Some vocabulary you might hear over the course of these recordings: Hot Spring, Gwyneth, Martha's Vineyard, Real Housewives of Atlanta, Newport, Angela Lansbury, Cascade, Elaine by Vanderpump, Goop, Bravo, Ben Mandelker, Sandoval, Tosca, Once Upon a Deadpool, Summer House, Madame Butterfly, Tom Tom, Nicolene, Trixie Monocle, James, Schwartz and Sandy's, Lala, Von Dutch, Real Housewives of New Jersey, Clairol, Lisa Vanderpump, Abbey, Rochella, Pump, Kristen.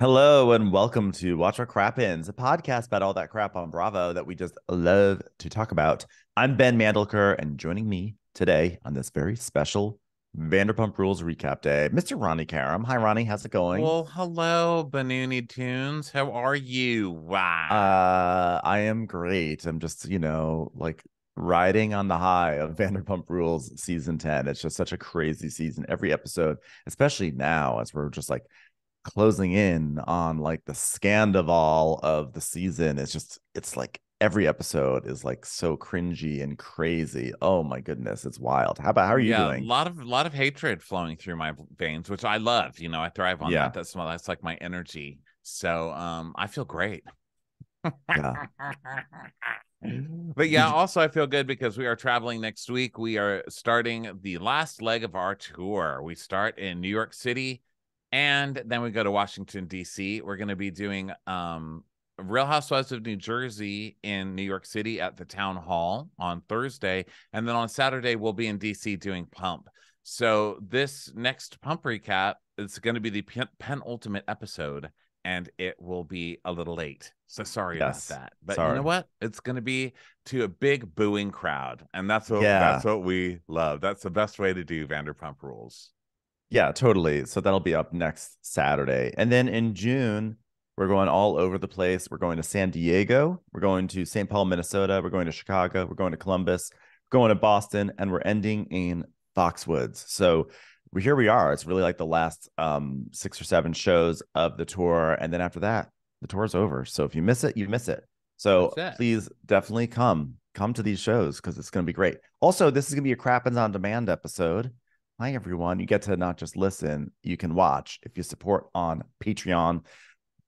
Hello and welcome to Watch What Crappens, a podcast about all that crap on Bravo that we just love to talk about. I'm Ben Mandelker, and joining me today on this very special Vanderpump Rules recap day, Mr. Ronnie Karam. Hi, Ronnie. How's it going? Well, hello, Banoonie Tunes. How are you? Wow. I am great. I'm just, you know, like riding on the high of Vanderpump Rules season 10. It's just such a crazy season. Every episode, especially now, as we're just like closing in on like the Scandoval of the season, it's like every episode is like so cringy and crazy. Oh my goodness, it's wild. How are you doing? A lot of hatred flowing through my veins, which I love. You know, I thrive on that. That's like my energy. So I feel great. Yeah. But yeah, also I feel good because we are traveling next week. We are starting the last leg of our tour. We start in New York City, and then we go to Washington, D.C. We're going to be doing Real Housewives of New Jersey in New York City at the town hall on Thursday. And then on Saturday, we'll be in D.C. doing Pump. So this next Pump recap is going to be the penultimate episode, and it will be a little late. So sorry about that. But sorry. You know what? It's going to be to a big booing crowd. And that's what we love. That's the best way to do Vanderpump Rules. Yeah, totally. So that'll be up next Saturday. And then in June, we're going all over the place. We're going to San Diego. We're going to St. Paul, Minnesota. We're going to Chicago. We're going to Columbus. We're going to Boston. And we're ending in Foxwoods. So here we are. It's really like the last 6 or 7 shows of the tour. And then after that, the tour is over. So if you miss it, you miss it. So please definitely come to these shows because it's going to be great. Also, this is going to be a Crappens on Demand episode. Hi, everyone. You get to not just listen, you can watch if you support on Patreon.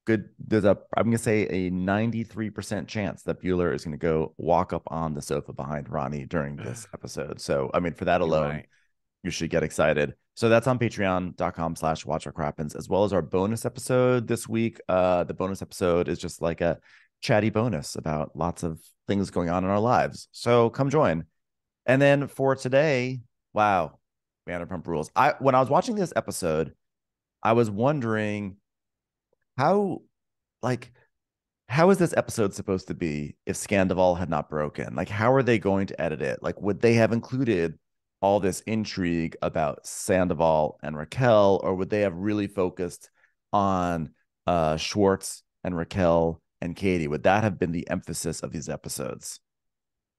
Good. There's I'm going to say a 93% chance that Bueller is going to go walk up on the sofa behind Ronnie during this episode. So, I mean, for that alone, you should get excited. So that's on patreon.com/watchwhatcrappens, as well as our bonus episode this week. The bonus episode is just like a chatty bonus about lots of things going on in our lives. So come join. And then for today, wow. Vanderpump Rules. When I was watching this episode, I was wondering how is this episode supposed to be if Scandoval had not broken? Like, how are they going to edit it? Like, would they have included all this intrigue about Sandoval and Raquel, or would they have really focused on Schwartz and Raquel and Katie? Would that have been the emphasis of these episodes?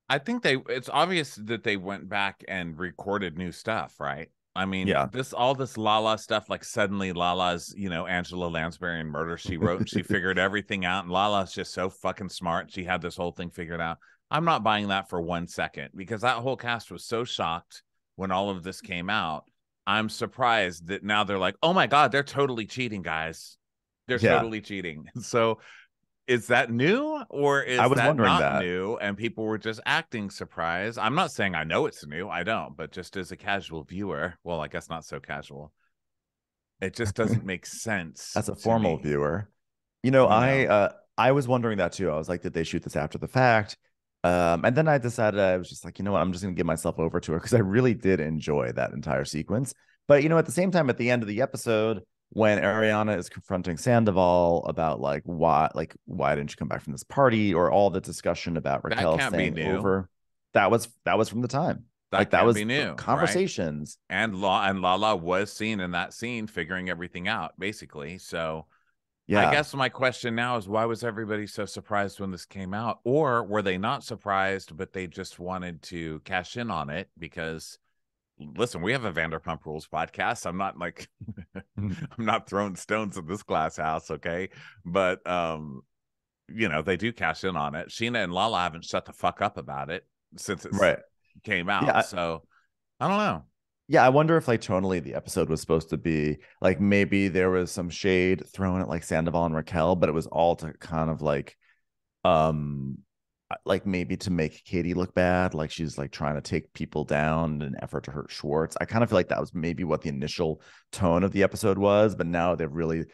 I think it's obvious that they went back and recorded new stuff, right? I mean, all this Lala stuff, like suddenly Lala's, you know, Angela Lansbury and Murder, She Wrote, and she figured everything out. And Lala's just so fucking smart. She had this whole thing figured out. I'm not buying that for 1 second because that whole cast was so shocked when all of this came out. I'm surprised that now they're like, oh my God, they're totally cheating, guys. They're totally cheating. So is that new, or is that not new? And people were just acting surprised. I'm not saying I know it's new. I don't. But just as a casual viewer, well, I guess not so casual. It just doesn't make sense. As a formal viewer, you know, I was wondering that too. I was like, did they shoot this after the fact? And then I decided I was just like, you know what? I'm just going to give myself over to it because I really did enjoy that entire sequence. But, you know, at the same time, at the end of the episode, when Ariana is confronting Sandoval about like why didn't you come back from this party, or all the discussion about Raquel staying over, that was from the time that was new conversations, right? And Lala was seen in that scene figuring everything out basically. So I guess my question now is, why was everybody so surprised when this came out, or were they not surprised but they just wanted to cash in on it? Because listen, we have a Vanderpump Rules podcast. I'm not like, I'm not throwing stones at this glass house, okay? But, you know, they do cash in on it. Sheena and Lala haven't shut the fuck up about it since it came out. Yeah, so, I don't know. Yeah, I wonder if, like, tonally the episode was supposed to be, like, maybe there was some shade thrown at, like, Sandoval and Raquel, but it was all to kind of, like maybe to make Katie look bad, like she's like trying to take people down in an effort to hurt Schwartz. I kind of feel like that was maybe what the initial tone of the episode was, but now they've really,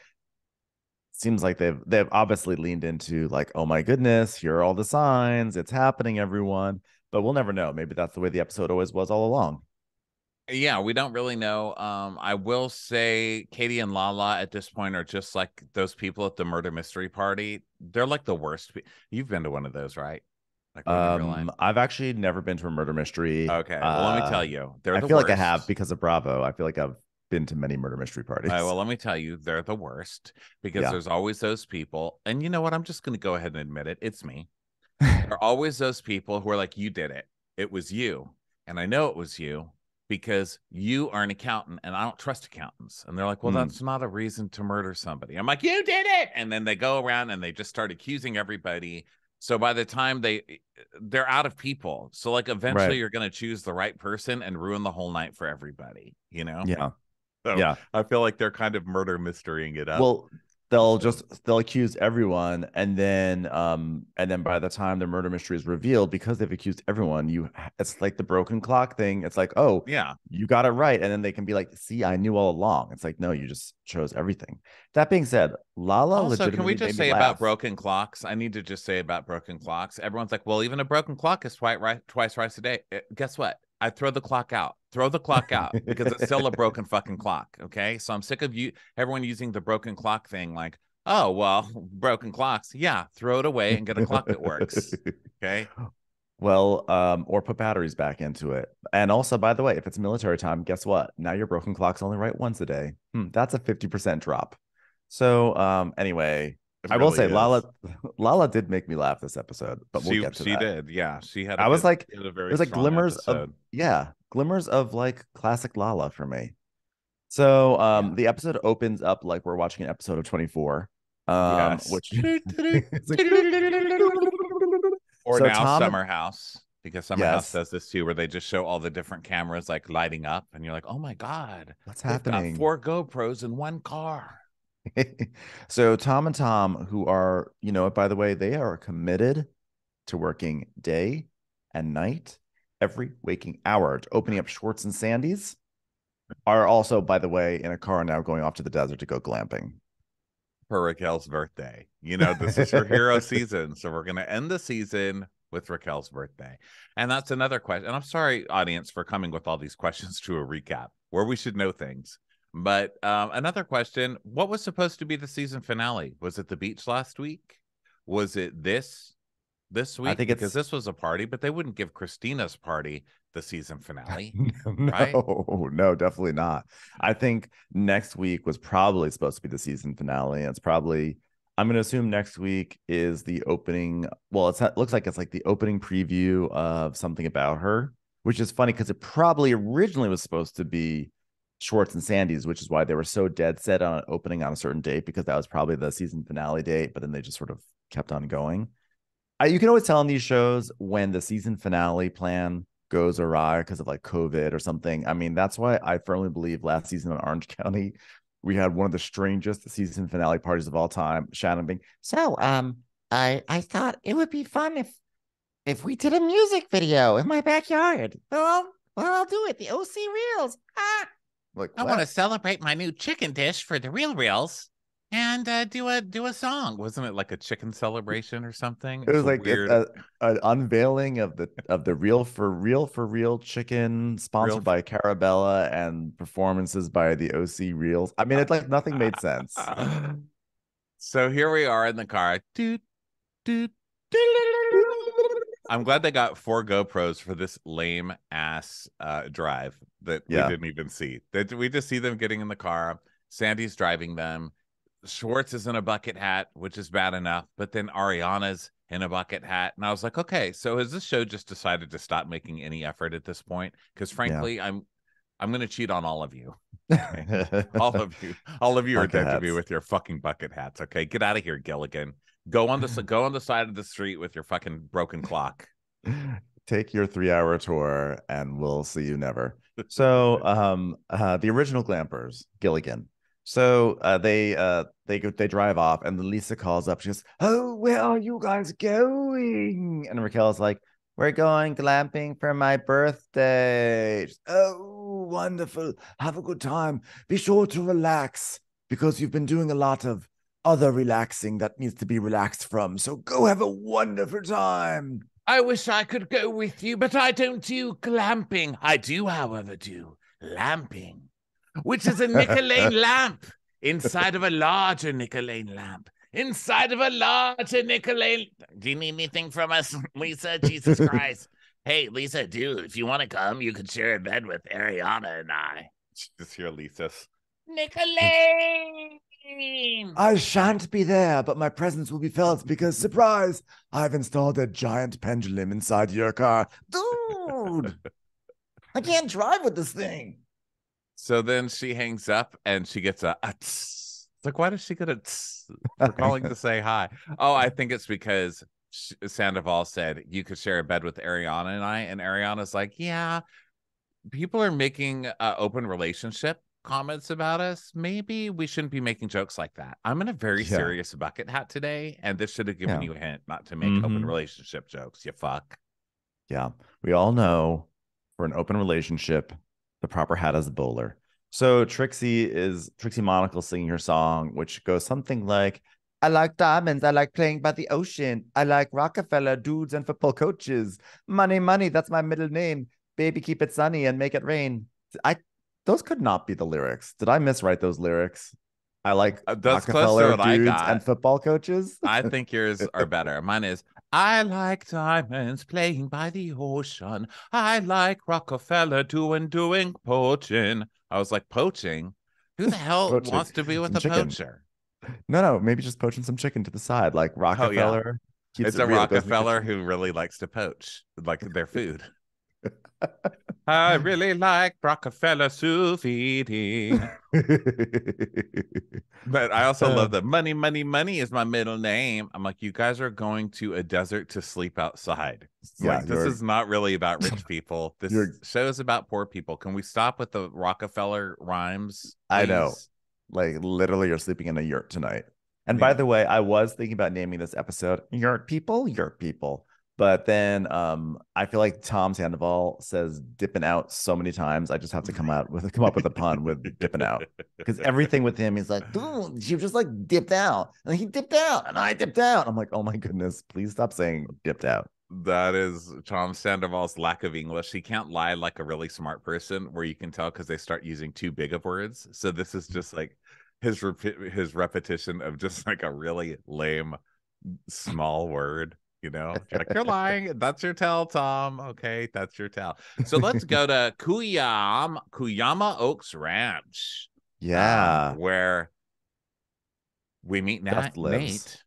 seems like they've obviously leaned into like, oh my goodness, here are all the signs, it's happening, everyone. But we'll never know. Maybe that's the way the episode always was all along. Yeah, we don't really know. I will say Katie and Lala at this point are just like those people at the murder mystery party. They're like the worst. You've been to one of those, right? Like I've actually never been to a murder mystery. Okay, well, let me tell you, they're the worst. I feel like I have because of Bravo. I feel like I've been to many murder mystery parties. Well, let me tell you, they're the worst because there's always those people. And you know what? I'm just going to go ahead and admit it. It's me. There are always those people who are like, you did it. It was you. And I know it was you because you are an accountant and I don't trust accountants. And they're like, well, that's not a reason to murder somebody. I'm like, you did it. And then they go around and they just start accusing everybody. So by the time they're out of people. So like eventually you're going to choose the right person and ruin the whole night for everybody, you know? Yeah. So yeah. I feel like they're kind of murder mysterying it up. Well, they'll accuse everyone. And then by the time the murder mystery is revealed, because they've accused everyone, it's like the broken clock thing. It's like, oh yeah, you got it right. And then they can be like, see, I knew all along. It's like, no, you just chose everything. That being said, Lala also, can we just say about broken clocks? I need to just say about broken clocks. Everyone's like, well, even a broken clock is twice rice a day. Guess what? I throw the clock out. Throw the clock out because it's still a broken fucking clock. Okay. So I'm sick of everyone using the broken clock thing like, oh, well, broken clocks. Yeah. Throw it away and get a clock that works. Okay. Well, or put batteries back into it. And also, by the way, if it's military time, guess what? Now your broken clock's only right once a day. That's a 50% drop. So anyway, I will say Lala did make me laugh this episode, but we'll get to that. She did. Yeah. She had, glimmers of like classic Lala for me. So the episode opens up like we're watching an episode of 24. Which or so now Summer House, because Summer House does this too, where they just show all the different cameras like lighting up and you're like, oh my God, what's happening? Got 4 GoPros in one car. So Tom and Tom, who are, you know, by the way, they are committed to working day and night, every waking hour, to opening up Schwartz and Sandy's, are also, by the way, in a car now going off to the desert to go glamping. For Raquel's birthday. You know, this is her hero season. So we're going to end the season with Raquel's birthday. And that's another question. And I'm sorry, audience, for coming with all these questions to a recap where we should know things. But another question, what was supposed to be the season finale? Was it the beach last week? Was it this week? I think because this was a party, but they wouldn't give Christina's party the season finale. No, definitely not. I think next week was probably supposed to be the season finale. And it's probably, I'm going to assume next week is the opening. Well, it looks like it's like the opening preview of Something About Her, which is funny because it probably originally was supposed to be Schwartz and Sandy's, which is why they were so dead set on opening on a certain date, because that was probably the season finale date, but then they just sort of kept on going. You can always tell in these shows when the season finale plan goes awry because of like COVID or something. I mean, that's why I firmly believe last season on Orange County, we had one of the strangest season finale parties of all time. Shannon being, so I thought it would be fun if we did a music video in my backyard. Well, I'll do it. The OC Reels. Like, I want to celebrate my new chicken dish for the Real Reels and do a song. Wasn't it like a chicken celebration or something? It was like weird... an unveiling of the real for real chicken sponsored by Carabella and performances by the OC Reels. I mean, it's like nothing made sense. So here we are in the car. I'm glad they got 4 GoPros for this lame ass drive that we didn't even see. We just see them getting in the car. Sandy's driving them. Schwartz is in a bucket hat, which is bad enough. But then Ariana's in a bucket hat. And I was like, okay, so has this show just decided to stop making any effort at this point? Because frankly, I'm going to cheat on all of you. Okay? All of you are dead to me with your fucking bucket hats. Okay, get out of here, Gilligan. Go on the side of the street with your fucking broken clock. Take your 3-hour tour and we'll see you never. So the original glampers, Gilligan. So they drive off and Lisa calls up. She goes, oh, where are you guys going? And Raquel's like, we're going glamping for my birthday. Goes, oh, wonderful. Have a good time. Be sure to relax because you've been doing a lot of other relaxing that needs to be relaxed from. So go have a wonderful time. I wish I could go with you, but I don't do glamping. I do, however, do lamping, which is a Nicolene lamp inside of a larger Nicolene lamp. Inside of a larger Nicolene. Do you need anything from us, Lisa? Jesus Christ. Hey, Lisa, dude, if you want to come, you could share a bed with Ariana and I. Just hear Lisa's. Nicolene! I shan't be there, but my presence will be felt because, surprise, I've installed a giant pendulum inside your car. Dude! I can't drive with this thing. So then she hangs up and she gets a tss. It's like, why does she get a tss for calling to say hi? Oh, I think it's because Sandoval said, you could share a bed with Ariana and I. And Ariana's like, yeah, people are making open relationship comments about us. Maybe we shouldn't be making jokes like that. I'm in a very serious bucket hat today. And this should have given you a hint not to make open relationship jokes, you fuck. Yeah, we all know. For an open relationship, the proper hat is a bowler. So Trixie Monocle singing her song, which goes something like, I like diamonds, I like playing by the ocean, I like Rockefeller dudes and football coaches. Money, money, that's my middle name. Baby, keep it sunny and make it rain. Those could not be the lyrics. Did I miswrite those lyrics? I like Rockefeller dudes and football coaches. I think yours are better. Mine is, I like diamonds playing by the ocean. I like Rockefeller doing poaching. I was like, poaching? Who the hell wants to be with a poacher? No, maybe just poaching some chicken to the side. Like Rockefeller. Oh, yeah. It's a Rockefeller who really likes to poach like their food. I really like Rockefeller sous vide. But I also love that money, money, money is my middle name. I'm like, you guys are going to a desert to sleep outside. Yeah, like, this is not really about rich people. This show is about poor people. Can we stop with the Rockefeller rhymes, please? I know. Like, literally, you're sleeping in a yurt tonight. And by the way, I was thinking about naming this episode Yurt People. But then I feel like Tom Sandoval says dipping out so many times. I just have to come up with a pun with dipping out. Because everything with him, he's like, dude, you just like dipped out. And he dipped out and I dipped out. I'm like, oh my goodness, please stop saying dipped out. That is Tom Sandoval's lack of English. He can't lie like a really smart person where you can tell because they start using too big of words. So this is just like his repetition of just like a really lame, small word. You know, like, you're lying. That's your tell, Tom. Okay, that's your tell. So let's go to Kuyama Oaks Ranch. Yeah. Where we meet Nate.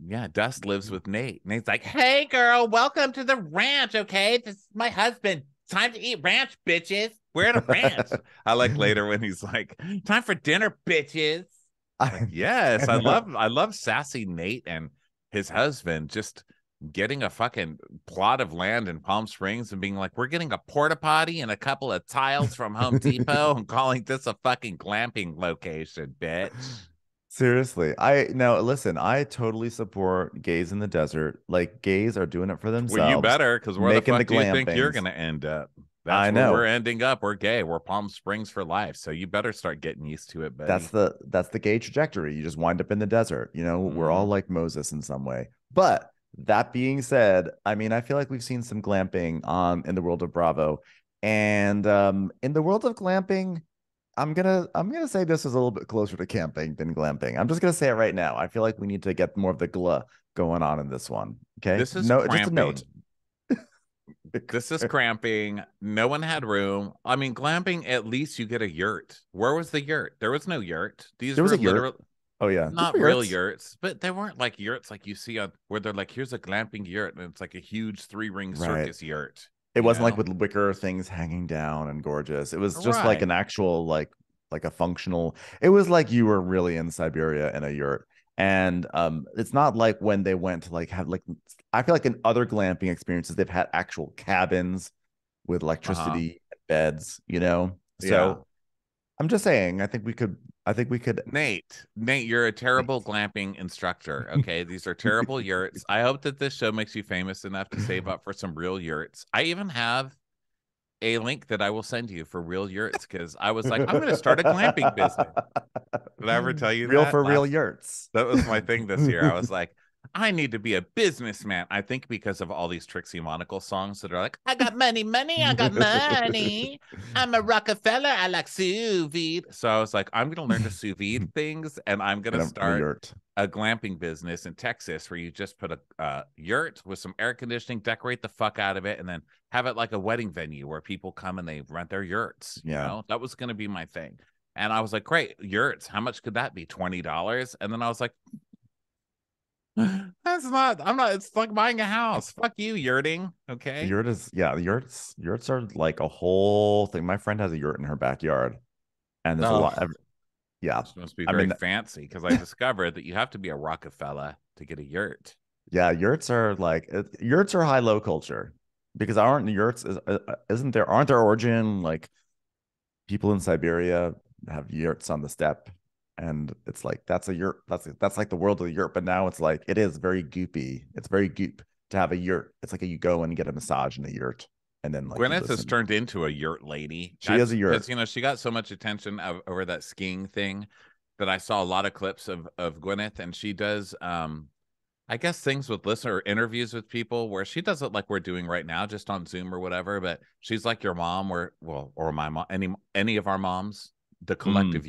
Yeah, Dust lives with Nate. Nate's like, hey, girl, welcome to the ranch, okay? This is my husband. Time to eat ranch, bitches. We're at a ranch. I like later when he's like, time for dinner, bitches. Like, yes, I love sassy Nate and his husband just getting a fucking plot of land in Palm Springs and being like, we're getting a porta potty and a couple of tiles from Home Depot and calling this a fucking glamping location, bitch. Seriously. I totally support gays in the desert. Like, gays are doing it for themselves. Well, you better, because where the fuck do you think you're gonna end up? That's where we're ending up. We're gay. We're Palm Springs for life. So you better start getting used to it, buddy. That's the gay trajectory. You just wind up in the desert. You know, we're all like Moses in some way. But that being said, I mean, I feel like we've seen some glamping in the world of Bravo, and in the world of glamping, I'm gonna say this is a little bit closer to camping than glamping. I'm just gonna say it right now. I feel like we need to get more of the gla going on in this one. Okay, this is just a note. This is cramping. No one had room. I mean, glamping, at least you get a yurt. Where was the yurt? There was no yurt. These were literally. Oh, yeah. Not real yurts, but they weren't like yurts like you see on where they're like, here's a glamping yurt. And it's like a huge 3-ring circus yurt. It wasn't like with wicker things hanging down and gorgeous. It was just like an actual, like a functional. It was like you were really in Siberia in a yurt. And it's not like when they went to like have like, I feel like in other glamping experiences, they've had actual cabins with electricity and beds, you know? So I'm just saying, I think we could. Nate, you're a terrible glamping instructor. Okay, these are terrible yurts. I hope that this show makes you famous enough to save up for some real yurts. I even have a link that I will send you for real yurts because I was like, I'm going to start a glamping business. Did I ever tell you that? Real for real yurts. That was my thing this year. I was like, I need to be a businessman. I think because of all these Trixie Monocle songs that are like, I got money, money, I got money. I'm a Rockefeller. I like sous vide. So I was like, I'm going to learn to sous vide things, and I'm going to start a glamping business in Texas where you just put a yurt with some air conditioning, decorate the fuck out of it, and then have it like a wedding venue where people come and they rent their yurts. Yeah. You know? That was going to be my thing. And I was like, great, yurts. How much could that be? $20? And then I was like, I'm not, it's like buying a house. Fuck you, yurting. Okay. Yurts are like a whole thing. My friend has a yurt in her backyard. And there's a lot of, yeah. It's supposed to be very fancy because I discovered that you have to be a Rockefeller to get a yurt. Yeah. Yurts are high-low culture because aren't their origin like people in Siberia have yurts on the steppe? And it's like, that's a yurt. That's like the world of the yurt. But now it's like, it is very goopy. It's very goop to have a yurt. It's like you go and get a massage in a yurt. And then like Gwyneth has turned into a yurt lady. She is a yurt. Because, you know, she got so much attention over that skiing thing that I saw a lot of clips of Gwyneth. And she does, I guess, things with listener interviews with people where she does it like we're doing right now, just on Zoom or whatever. But she's like your mom or my mom, any of our moms. The collective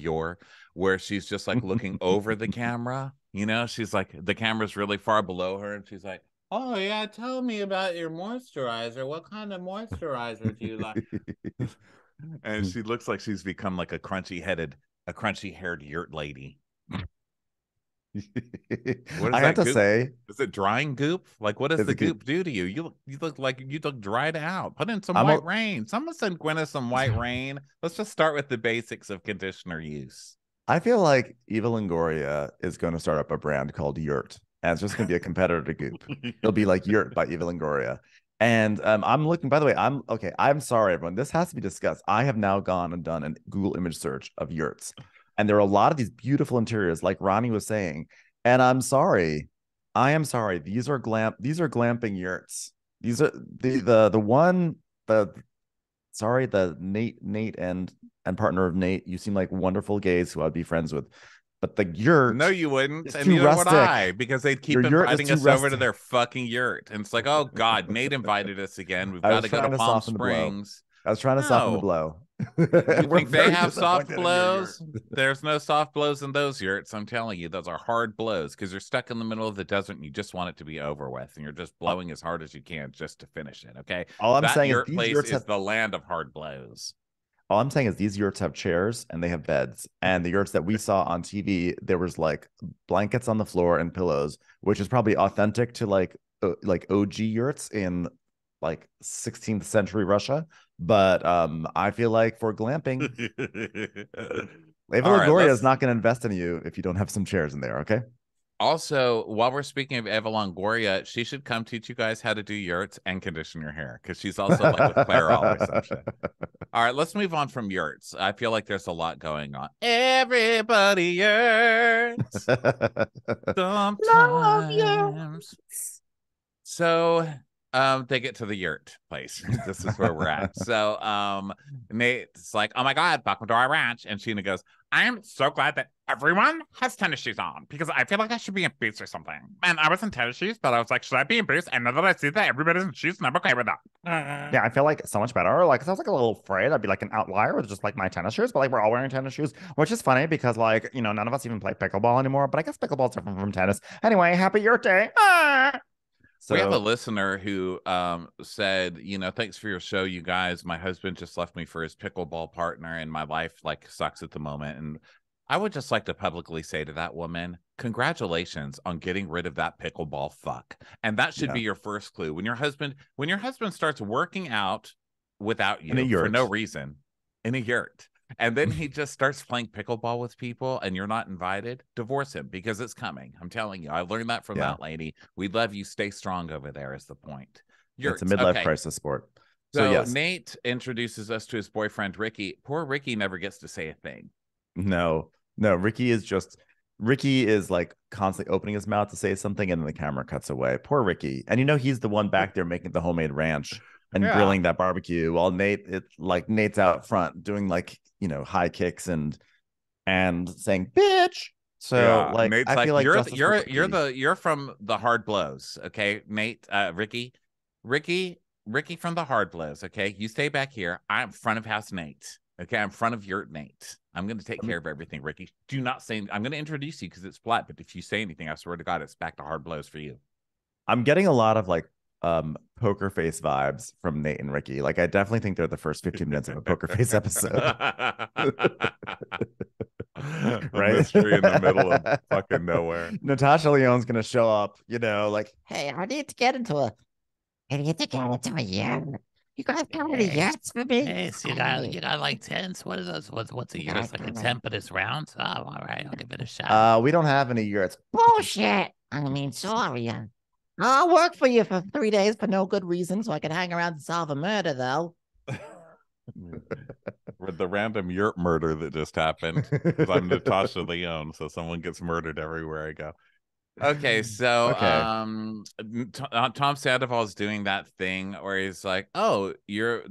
where she's just like looking over the camera, you know, she's like the camera's really far below her and she's like, oh yeah, tell me about your moisturizer, what kind of moisturizer do you like? And she looks like she's become like a crunchy haired yurt lady. What is I have to goop? Say, is it drying goop? Like, what does the goop do to you? You look dried out. Put in some white rain. Someone send Gwyneth some white rain. Let's just start with the basics of conditioner use. I feel like Eva Longoria is going to start up a brand called Yurt, and it's just going to be a competitor to Goop. It'll be like Yurt by Eva Longoria. And I'm looking. By the way, I'm sorry, everyone. This has to be discussed. I have now gone and done a Google image search of yurts. And there are a lot of these beautiful interiors, like Ronnie was saying. And I'm sorry. I am sorry. These are glamping yurts. These are the Nate and partner of Nate. You seem like wonderful gays who I'd be friends with. But the yurt. No, you wouldn't. And neither would I, because they'd keep inviting us over to their fucking yurt. And it's like, oh God, Nate invited us again. We've got to go to Palm Springs. I was trying to soften the blow. You think they have soft blows? There's no soft blows in those yurts. I'm telling you, those are hard blows because you're stuck in the middle of the desert and you just want it to be over with, and you're just blowing as hard as you can just to finish it. Okay. All I'm saying is these yurts is the land of hard blows. All I'm saying is these yurts have chairs and they have beds. And the yurts that we saw on TV, there was like blankets on the floor and pillows, which is probably authentic to like OG yurts in like 16th century Russia. But I feel like for glamping, Eva Longoria is not going to invest in you if you don't have some chairs in there, okay? Also, while we're speaking of Eva Longoria, she should come teach you guys how to do yurts and condition your hair, because she's also like with Clairol or some shit. All right, let's move on from yurts. I feel like there's a lot going on. Everybody yurts. Sometimes yurts. So... they get to the yurt place. This is where we're at. So Nate's like, oh my God, welcome to our ranch. And Sheena goes, I am so glad that everyone has tennis shoes on because I feel like I should be in boots or something. And I was in tennis shoes, but I was like, should I be in boots? And now that I see that everybody's in shoes, and I'm okay with that. Yeah, I feel like so much better. Like, I was like a little afraid I'd be like an outlier with just like my tennis shoes, but like we're all wearing tennis shoes, which is funny because like, you know, none of us even play pickleball anymore, but I guess pickleball's different from tennis. Anyway, happy yurt day. So, we have a listener who said, you know, thanks for your show, you guys. My husband just left me for his pickleball partner, and my life like sucks at the moment. And I would just like to publicly say to that woman, congratulations on getting rid of that pickleball fuck. And that should be your first clue. When your husband starts working out without you for no reason in a yurt, and then he just starts playing pickleball with people and you're not invited, divorce him because it's coming. I'm telling you. I learned that from that lady. We love you. Stay strong over there is the point. Yurts. It's a midlife crisis sport. So yes. Nate introduces us to his boyfriend, Ricky. Poor Ricky never gets to say a thing. No. Ricky is like constantly opening his mouth to say something and then the camera cuts away. Poor Ricky. And you know, he's the one back there making the homemade ranch. And grilling that barbecue while Nate's out front doing like, you know, high kicks and saying, bitch, So like Nate's, I feel like you're from the hard blows, okay, mate. Ricky from the hard blows, okay. You stay back here. I'm front of house Nate, okay. I'm front of Yurt Nate. I'm going to take care of everything, Ricky. Do not say. I'm going to introduce you because it's flat. But if you say anything, I swear to God, it's back to hard blows for you. I'm getting a lot of like Poker Face vibes from Nate and Ricky. Like I definitely think they're the first 15 minutes of a Poker Face episode. Right? Mystery in the middle of fucking nowhere. Natasha Lyonne's gonna show up, you know, like, hey, I need to get into a yen. You guys got any yens for me? Hey, see, you got like tens. What is those? What's a year? It's like a 10, but it's round. Oh, all right, I'll give it a shot. We don't have any yurts. Bullshit. I mean, sorry. I'll work for you for 3 days for no good reason, so I can hang around and solve a murder, though. With the random Yurt murder that just happened. Because I'm Natasha Lyonne, so someone gets murdered everywhere I go. Okay, so okay. Tom Sandoval's doing that thing where he's like, oh,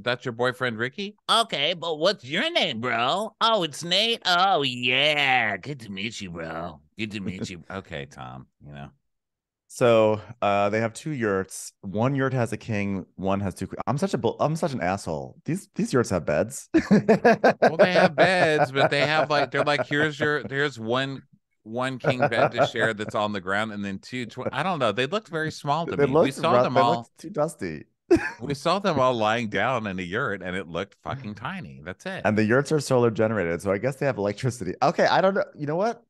that's your boyfriend, Ricky? Okay, but what's your name, bro? Oh, it's Nate? Oh, yeah. Good to meet you, bro. Good to meet you. Okay, Tom, you know. So they have two yurts. One yurt has a king. One has two. I'm such an asshole. These yurts have beds. Well, they have beds, but they have like they're like here's one king bed to share that's on the ground, and then two. I don't know. They looked very small to me. We saw them all too dusty. We saw them all lying down in a yurt, and it looked fucking tiny. That's it. And the yurts are solar generated, so I guess they have electricity. Okay, I don't know. You know what?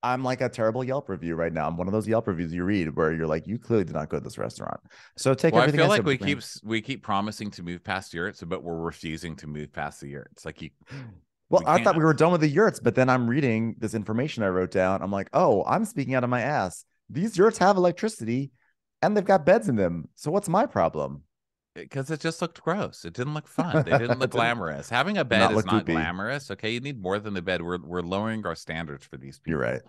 I'm like a terrible Yelp review right now. I'm one of those Yelp reviews you read where you're like, you clearly did not go to this restaurant. So take everything. I feel like we keep promising to move past yurts, but we're refusing to move past the yurts. Like you. Well, I thought we were done with the yurts, but then I'm reading this information I wrote down. I'm like, oh, I'm speaking out of my ass. These yurts have electricity and they've got beds in them. So what's my problem? Because it just looked gross. It didn't look fun. They didn't look glamorous. Having a bed is not glamorous. Okay, you need more than the bed. We're lowering our standards for these people. You're right.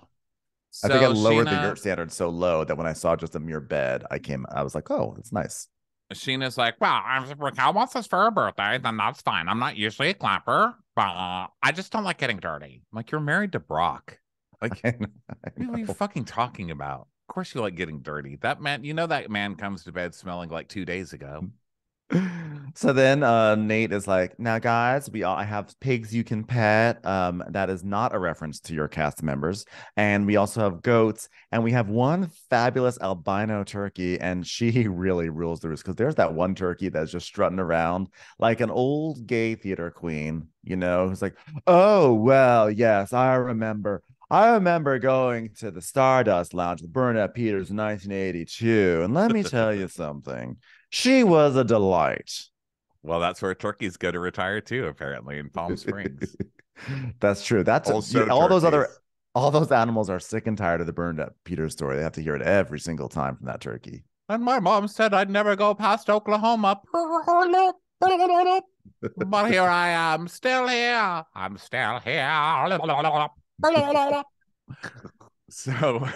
So, I think I lowered the yurt standards so low that when I saw just a mere bed, I was like, oh, it's nice. Sheena's like, well, Raquel wants this for her birthday, then that's fine. I'm not usually a clapper, but I just don't like getting dirty. I'm like, you're married to Brock. Like, what are you fucking talking about? Of course you like getting dirty. That man, you know that man comes to bed smelling like 2 days ago. So then Nate is like, now guys, I have pigs you can pet. That is not a reference to your cast members. And we also have goats, and we have one fabulous albino turkey, and she really rules the roost because there's that one turkey that's just strutting around like an old gay theater queen, you know, who's like, oh well, yes, I remember going to the Stardust Lounge with Bernadette Peters in 1982, and let me tell you something. She was a delight. Well, that's where turkeys go to retire too, apparently, in Palm Springs. That's true. That's all those animals are sick and tired of the Bernadette Peters story. They have to hear it every single time from that turkey. And my mom said I'd never go past Oklahoma. But here I am, still here. I'm still here. So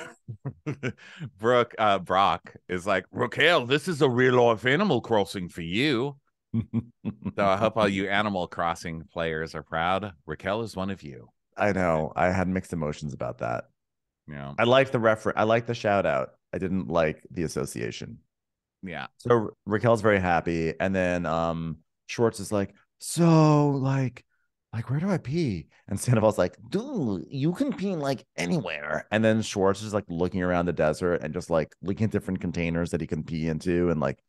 Brock is like, Raquel, this is a real life Animal Crossing for you. So I hope all you Animal Crossing players are proud. Raquel is one of you. I know. I had mixed emotions about that. Yeah. I liked the reference. I liked the shout out. I didn't like the association. Yeah. So Raquel's very happy. And then Schwartz is like, so like, where do I pee? And Sandoval's like, dude, you can pee like anywhere. And then Schwartz is like looking around the desert and just like looking at different containers that he can pee into and like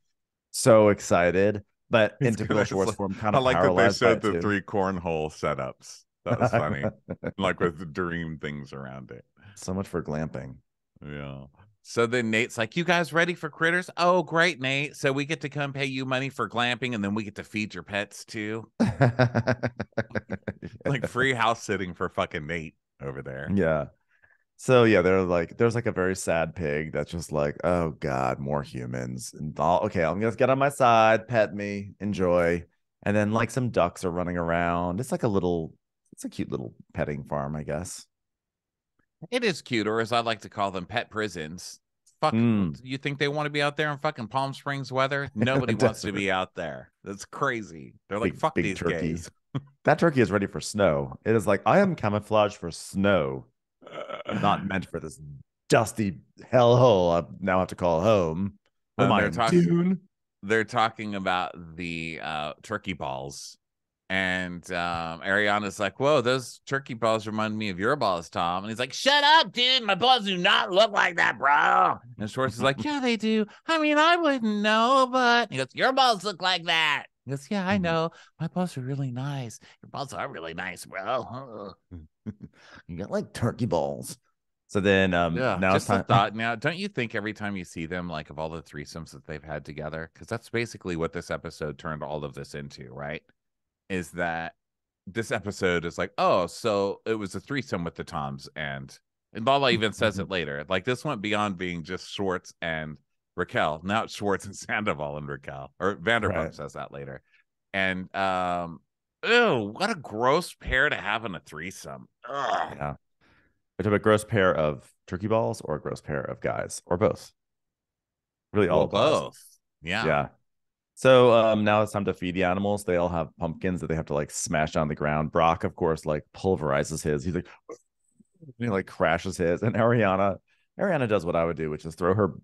so excited. But in typical Schwartz form, kind of I like that they said the three cornhole setups. That was funny. Like with the dream things around it. So much for glamping. Yeah. So then Nate's like, you guys ready for critters? Oh, great, Nate. So we get to come pay you money for glamping, and then we get to feed your pets, too. Like free house sitting for fucking Nate over there. Yeah. So, yeah, they're like, there's like a very sad pig that's just like, oh, God, more humans. And okay, I'm going to get on my side, pet me, enjoy. And then like some ducks are running around. It's like it's a cute little petting farm, I guess. It is cute, or as I like to call them, pet prisons. Fuck, you think they want to be out there in fucking Palm Springs weather? Nobody wants to be out there. That's crazy. They're like, fuck these gays. That turkey is ready for snow. It is like, I am camouflaged for snow. not meant for this dusty hellhole I now have to call home. Oh my God. They're talking about the turkey balls. And Ariana's like, whoa, those turkey balls remind me of your balls, Tom. And he's like, shut up, dude. My balls do not look like that, bro. And Schwartz is like, yeah, they do. I mean, I wouldn't know, but... He goes, your balls look like that. He goes, yeah, I know. My balls are really nice. Your balls are really nice, bro. You got like turkey balls. So then now it's time. A thought. Now, don't you think every time you see them, like of all the threesomes that they've had together, because that's basically what this episode turned all of this into, right? Is that this episode is like, oh, so it was a threesome with the Toms and Lala even says it later. Like this went beyond being just Schwartz and Raquel. Now it's Schwartz and Sandoval and Raquel, or Vanderpump says that later. And ew, what a gross pair to have in a threesome. Ugh. Yeah. We're talking about a gross pair of turkey balls or a gross pair of guys or both. Really all both. Yeah. Yeah. So now it's time to feed the animals. They all have pumpkins that they have to like smash on the ground. Brock, of course, like pulverizes his. He's like, he like crashes his. And Ariana does what I would do, which is throw her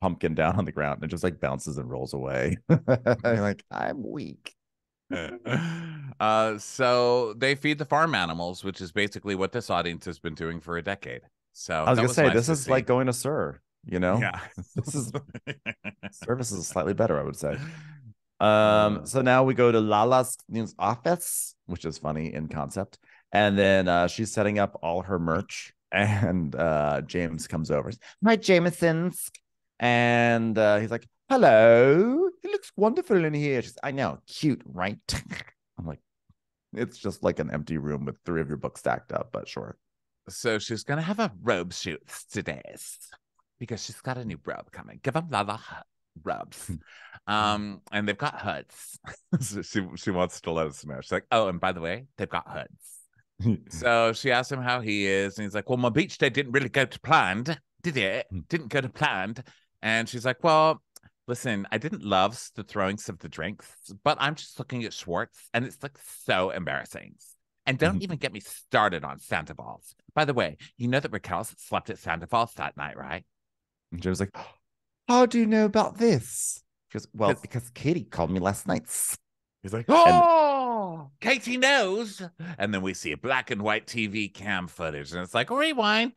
pumpkin down on the ground and just like bounces and rolls away. Like, I'm weak. So they feed the farm animals, which is basically what this audience has been doing for a decade. So I was gonna say, this is like going to Sir. You know, yeah, this is service is slightly better, I would say. So now we go to Lala's office, which is funny in concept, and then she's setting up all her merch, and James comes over. Hi, Jamesons, and he's like, "Hello, it looks wonderful in here." She's, "I know, cute, right?" I'm like, "It's just like an empty room with three of your books stacked up, but sure." So she's gonna have a robe shoot today. Because she's got a new robe coming. Give them Lala robes. And they've got hoods. So she wants to let us know. She's like, oh, and by the way, they've got hoods. So she asks him how he is. And he's like, well, my beach day didn't really go to planned, did it? Didn't go to planned. And she's like, well, listen, I didn't love the throwings of the drinks, but I'm just looking at Schwartz. And it's like so embarrassing. And don't even get me started on Sandoval's. By the way, you know that Raquel slept at Sandoval's that night, right? And Joe's like, how do you know about this? Because, well, because Katie called me last night. He's like, oh, Katie knows. And then we see a black and white TV cam footage. And it's like, rewind.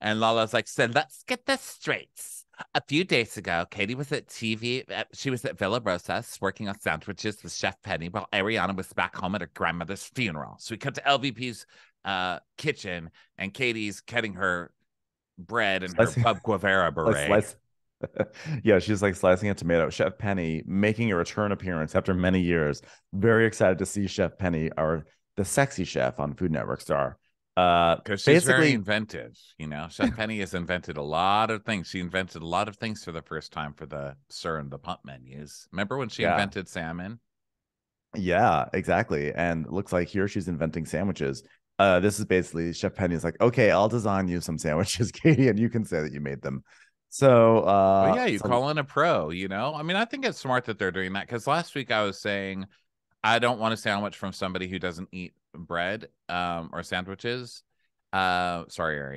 And Lala's like, so let's get this straight. A few days ago, Katie was at TV. She was at Villa Rosas working on sandwiches with Chef Penny while Ariana was back home at her grandmother's funeral. So we come to LVP's kitchen and Katie's cutting her bread and slicing her pub guavera beret. Yeah, she's like slicing a tomato. Chef Penny making a return appearance after many years. Very excited to see Chef Penny, or the sexy chef on Food Network Star. Because she's very inventive, you know. Chef Penny has invented a lot of things. She invented a lot of things for the first time for the Sir and the Pump menus. Remember when she invented salmon? Yeah, exactly. And it looks like here she's inventing sandwiches. This is basically Chef Penny's like, okay, I'll design you some sandwiches, Katie, and you can say that you made them. So call in a pro, you know? I mean, I think it's smart that they're doing that, because last week I was saying I don't want a sandwich from somebody who doesn't eat bread or sandwiches. Sorry,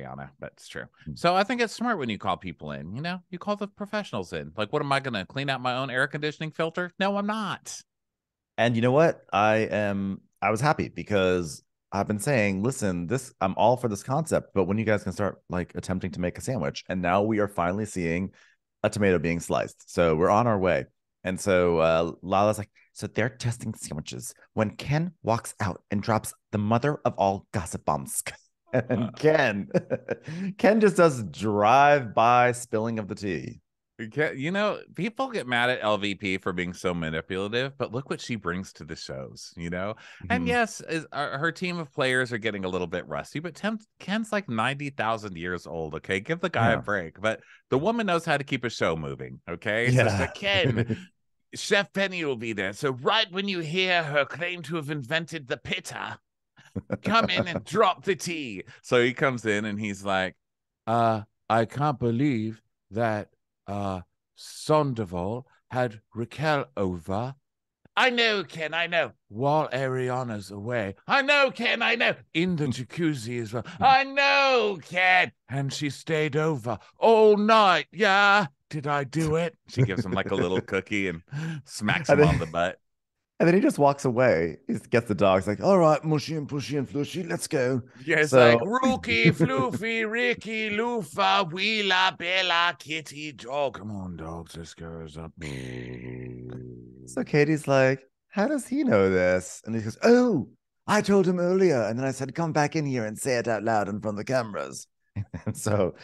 Ariana, but it's true. So I think it's smart when you call people in, you know? You call the professionals in. Like, what am I going to clean out my own air conditioning filter? No, I'm not. And you know what? I was happy because I've been saying, listen, I'm all for this concept, but when you guys can start like attempting to make a sandwich, and now we are finally seeing a tomato being sliced. So we're on our way. And so Lala's like, so they're testing sandwiches when Ken walks out and drops the mother of all gossip bombs. And Ken just does drive by spilling of the tea. You know, people get mad at LVP for being so manipulative, but look what she brings to the shows, you know? And yes, her team of players are getting a little bit rusty, but Ken's like 90,000 years old, okay? Give the guy a break. But the woman knows how to keep a show moving, okay? Yeah. So Ken, Chef Penny will be there. So right when you hear her claim to have invented the pitta, come in and drop the tea. So he comes in and he's like, I can't believe that Sandoval had Raquel over I know, Ken, I know. While Ariana's away. I know, Ken, I know. In the jacuzzi as well. I know, Ken. And she stayed over all night. Yeah. Did I do it? She gives him like a little cookie and smacks him on the butt. And then he just walks away. He gets the dogs like, all right, mushy and pushy and flushy, let's go. Yes, so... like Rookie, Floofy, Ricky, Loofa, Wheela, Bella, Kitty, Dog. Come on, dogs, let's go. Up. So Katie's like, how does he know this? And he goes, oh, I told him earlier. And then I said, come back in here and say it out loud in front of the cameras. And so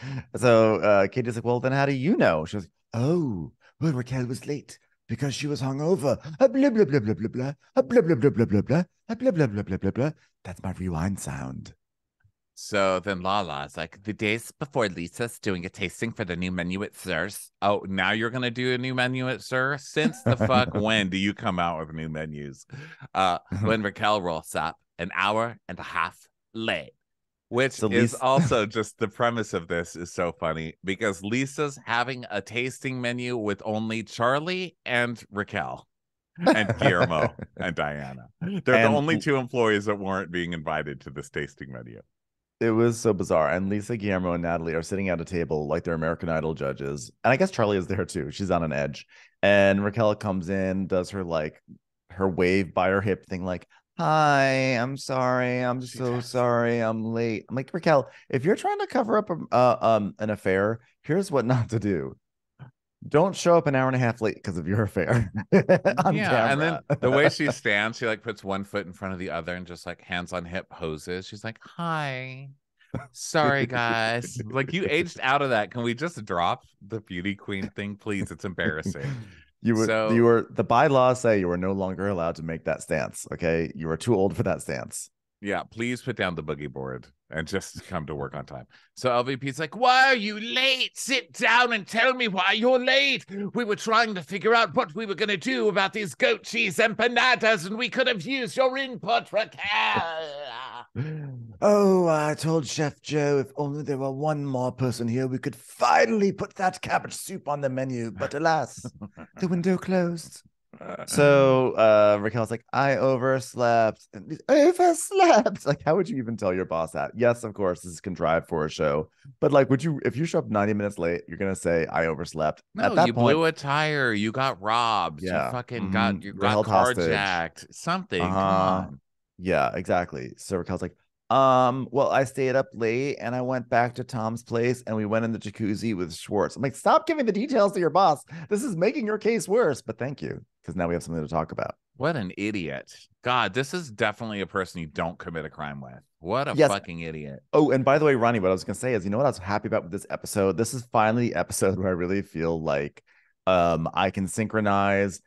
Katie's like, well, then how do you know? She was like, oh, well, Raquel was late. Because she was hungover. Blah, blah, blah, blah, blah, blah. Blah, blah, blah, blah, blah, blah. Blah, blah, blah, blah, blah, blah. That's my rewind sound. So then Lala's like, the days before Lisa's doing a tasting for the new menu at Sir's. Oh, now you're going to do a new menu at Sir's? Since the fuck when do you come out with new menus? When Raquel rolls up an hour and a half late. Which so is also just the premise of this is so funny because Lisa's having a tasting menu with only Charlie and Raquel and Guillermo and Diana. They're the only two employees that weren't being invited to this tasting menu. It was so bizarre. And Lisa, Guillermo, and Natalie are sitting at a table like they're American Idol judges. And I guess Charlie is there too. She's on an edge. And Raquel comes in, does her like her wave by her hip thing like, hi, I'm sorry. I'm so sorry. I'm late. I'm like, Raquel, if you're trying to cover up an affair, here's what not to do. Don't show up an hour and a half late because of your affair. on camera. And then the way she stands, she like puts one foot in front of the other and just like hands on hip poses. She's like, hi. Sorry, guys. Like you aged out of that. Can we just drop the beauty queen thing, please? It's embarrassing. The bylaws say you were no longer allowed to make that stance. Okay. You were too old for that stance. Yeah. Please put down the boogie board and just come to work on time. So LVP's like, why are you late? Sit down and tell me why you're late. We were trying to figure out what we were going to do about these goat cheese empanadas, and we could have used your input, Raquel. Oh, I told Chef Joe if only there were one more person here, we could finally put that cabbage soup on the menu. But alas, the window closed. So Raquel's like, I overslept. Overslept. Like, how would you even tell your boss that? Yes, of course, this is contrived for a show. But like, would you, if you show up 90 minutes late, you're going to say, I overslept. No, at that you point, blew a tire. You got robbed. Yeah. You fucking got carjacked. Hostage. Something. Come on. Yeah, exactly. So Raquel's like, well, I stayed up late and I went back to Tom's place and we went in the jacuzzi with Schwartz. I'm like, stop giving the details to your boss. This is making your case worse. But thank you, because now we have something to talk about. What an idiot. God, this is definitely a person you don't commit a crime with. What a fucking idiot. Oh, and by the way, Ronnie, what I was going to say is, you know what I was happy about with this episode? This is finally the episode where I really feel like I can synchronize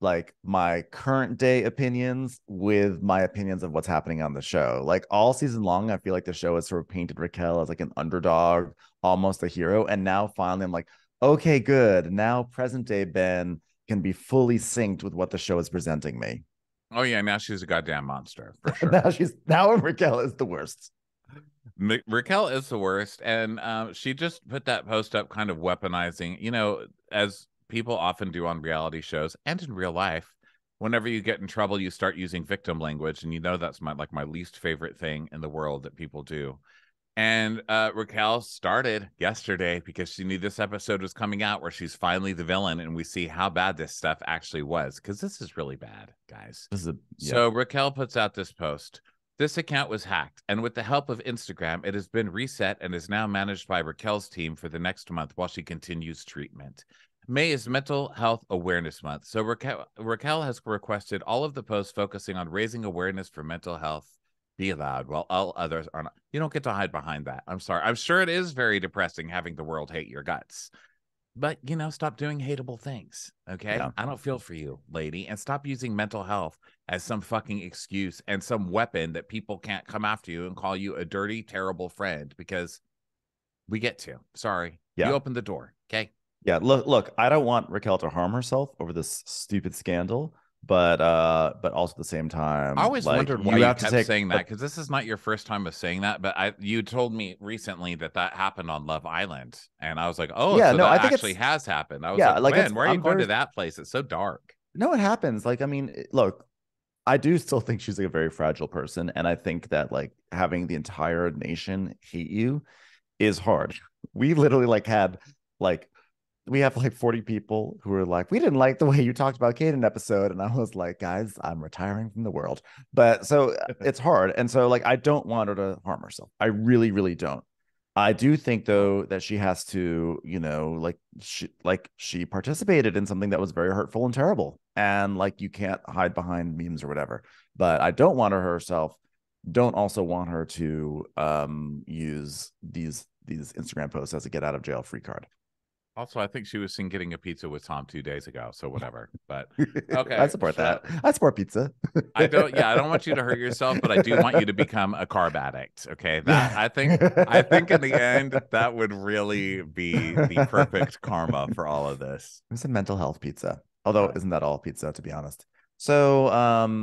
like my current day opinions with my opinions of what's happening on the show. Like all season long, I feel like the show has sort of painted Raquel as like an underdog, almost a hero. And now finally I'm like, okay, good. Now present day Ben can be fully synced with what the show is presenting me. Oh yeah. Now she's a goddamn monster for sure. now Raquel is the worst. Raquel is the worst. And she just put that post up kind of weaponizing, you know, as people often do on reality shows and in real life. Whenever you get in trouble, you start using victim language. And you know, that's my least favorite thing in the world that people do. And Raquel started yesterday because she knew this episode was coming out where she's finally the villain. And we see how bad this stuff actually was, because this is really bad, guys. So Raquel puts out this post. This account was hacked, and with the help of Instagram, it has been reset and is now managed by Raquel's team for the next month while she continues treatment. May is Mental Health Awareness Month, so Raquel has requested all of the posts focusing on raising awareness for mental health be allowed, while all others are not. You don't get to hide behind that. I'm sorry. I'm sure it is very depressing having the world hate your guts. But, you know, stop doing hateable things, okay? Yeah. I don't feel for you, lady. And stop using mental health as some fucking excuse and some weapon that people can't come after you and call you a dirty, terrible friend, because we get to. Sorry. Yeah. You opened the door, okay? Yeah, look, I don't want Raquel to harm herself over this stupid scandal, but also at the same time, I always wondered why you kept saying that, because this is not your first time of saying that. But you told me recently that happened on Love Island, and I was like, oh, yeah, so no, that actually has happened. I was like, why are you going to that place? It's so dark. No, it happens. Like, I mean, look, I do still think she's like a very fragile person. And I think that like having the entire nation hate you is hard. We literally like had like, we have like 40 people who are like, we didn't like the way you talked about Kate in an episode. And I was like, guys, I'm retiring from the world. But so it's hard. And so like, I don't want her to harm herself. I really, really don't. I do think, though, that she has to, you know, like she participated in something that was very hurtful and terrible. And like, you can't hide behind memes or whatever. But I don't want her herself. Don't also want her to use these Instagram posts as a get out of jail free card. Also, I think she was seen getting a pizza with Tom 2 days ago, so whatever. But okay, I support that. I support pizza. I don't want you to hurt yourself, but I do want you to become a carb addict. Okay, that I think in the end that would really be the perfect karma for all of this. It's a mental health pizza, although isn't that all pizza, to be honest? So,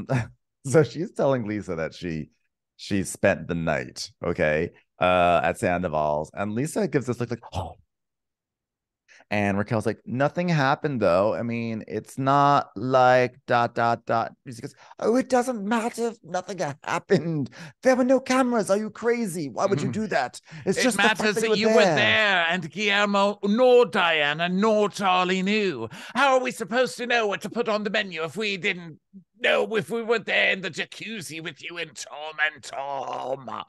so she's telling Lisa that she spent the night, okay, at Sandoval's, and Lisa gives this look like, oh. And Raquel's like, nothing happened, though. I mean, it's not like ... She goes, oh, it doesn't matter if nothing happened. There were no cameras. Are you crazy? Why would you do that? It just matters that you were there. And Guillermo, nor Diana, nor Charlie knew. How are we supposed to know what to put on the menu if we didn't know if we were there in the jacuzzi with you and Tom and Tom?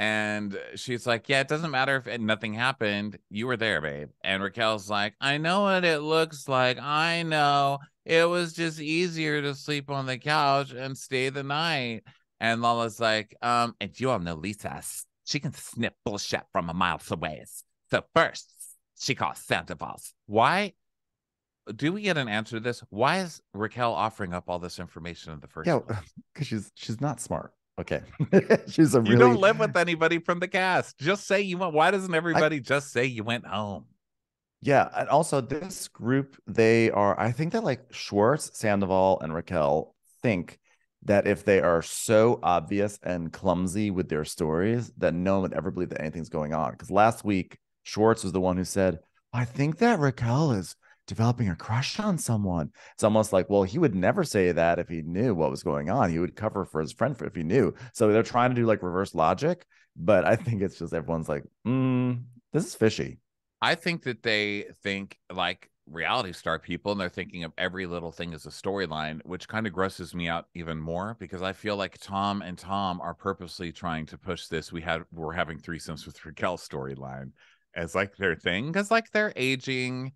And she's like, yeah, it doesn't matter if nothing happened. You were there, babe. And Raquel's like, I know what it looks like. I know. It was just easier to sleep on the couch and stay the night. And Lala's like, and you all know Lisa. She can snip bullshit from a mile away. So first, she calls Sandoval's. Why? Do we get an answer to this? Why is Raquel offering up all this information in the first place? Yeah, because she's not smart. Okay. She's a really... You don't live with anybody from the cast. Just say you went. Why doesn't everybody just say you went home? Yeah. And also this group, they are, I think that like Schwartz, Sandoval, and Raquel think that if they are so obvious and clumsy with their stories that no one would ever believe that anything's going on. Because last week, Schwartz was the one who said, I think that Raquel is developing a crush on someone. It's almost like, well, he would never say that if he knew what was going on. He would cover for his friend if he knew. So they're trying to do like reverse logic, but I think it's just everyone's like, this is fishy. I think that they think like reality star people, and they're thinking of every little thing as a storyline, which kind of grosses me out even more, because I feel like Tom and Tom are purposely trying to push this. We're having threesomes with Raquel storyline as like their thing, because like they're aging.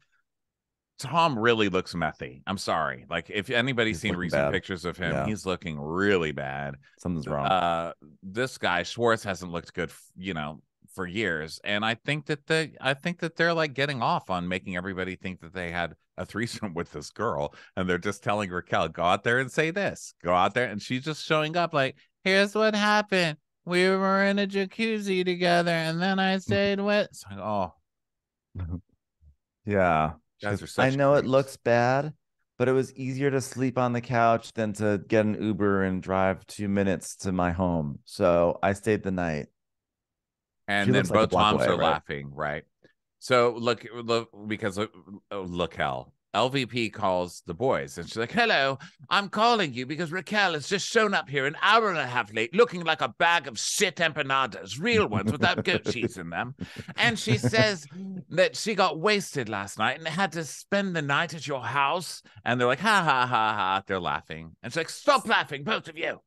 Tom really looks methy. I'm sorry. Like, if anybody's seen recent pictures of him, he's looking really bad. Something's wrong. This guy Schwartz hasn't looked good, for years. And I think that they're like getting off on making everybody think that they had a threesome with this girl, and they're just telling Raquel, go out there and say this. Go out there, and she's just showing up like, here's what happened. We were in a jacuzzi together, and then I stayed with. It's like, oh, yeah. I know it looks bad, but it was easier to sleep on the couch than to get an Uber and drive 2 minutes to my home. So I stayed the night. And then both Toms are laughing, right? So look, because look, hell. LVP calls the boys, and she's like, hello, I'm calling you because Raquel has just shown up here an hour and a half late looking like a bag of shit empanadas, real ones without goat cheese in them. And she says that she got wasted last night and had to spend the night at your house. And they're like, ha, ha, ha, ha. They're laughing. And she's like, stop laughing, both of you.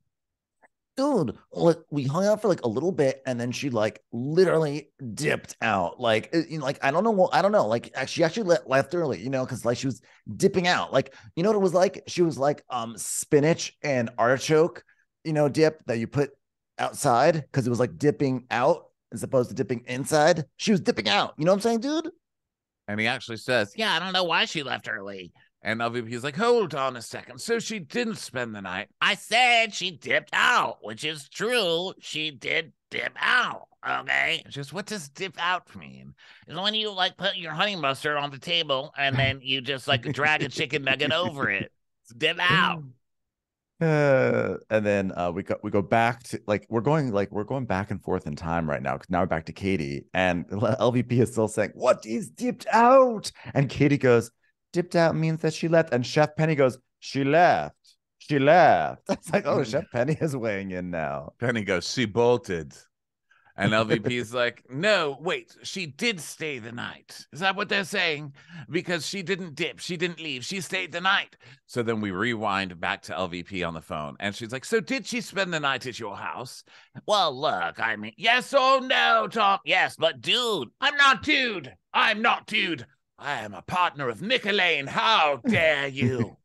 Dude, like, we hung out for like a little bit, and then she like literally dipped out. Like, I don't know. Like, she actually left early, because like she was dipping out. Like, you know what it was like? She was like spinach and artichoke, dip that you put outside, because it was like dipping out as opposed to dipping inside. She was dipping out. You know what I'm saying, dude? And he actually says, yeah, I don't know why she left early. And LVP's like, hold on a second. So she didn't spend the night. I said she dipped out, which is true. She did dip out, okay? Just what does dip out mean? It's when you, like, put your honey mustard on the table, and then you just, like, drag a chicken nugget over it. It's dip out. And then we go back to, like, we're going back and forth in time right now, because now we're back to Katie. And LVP is still saying, what is dipped out? And Katie goes, dipped out means that she left. And Chef Penny goes, She left. She left. It's like, oh, Chef Penny is weighing in now. Penny goes, she bolted. And LVP's like, no, wait, she did stay the night. Is that what they're saying? Because she didn't dip. She didn't leave. She stayed the night. So then we rewind back to LVP on the phone. And she's like, so did she spend the night at your house? Well, look, I mean, yes or no, Tom? Yes, but dude, I'm not dude. I'm not dude. I am a partner of Nicolene. How dare you?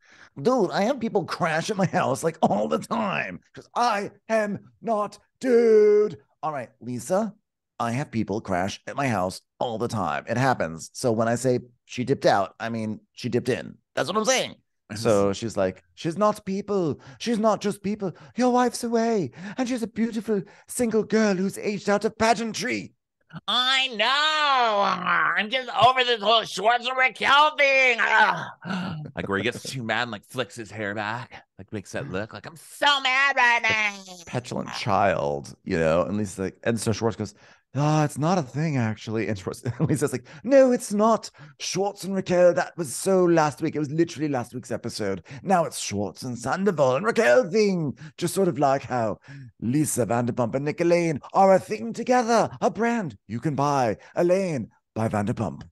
Dude, I have people crash at my house like all the time because I am not dude. All right, Lisa, I have people crash at my house all the time. It happens. So when I say she dipped out, I mean, she dipped in. That's what I'm saying. So she's like, she's not people. She's not just people. Your wife's away. And she's a beautiful single girl who's aged out of pageantry. I know. I'm just over this whole Schwarzenegger Raquel thing. Like where he gets too mad and like flicks his hair back, like makes that look like I'm so mad right now. Petulant child, you know. And Lisa's like, and so Schwartz goes, "Ah, oh, it's not a thing actually." And Lisa's like, "No, it's not. Schwartz and Raquel. That was so last week. It was literally last week's episode. Now it's Schwartz and Sandoval and Raquel thing. Just sort of like how Lisa Vanderpump and Nicolene are a thing together, a brand you can buy. Elaine by Vanderpump."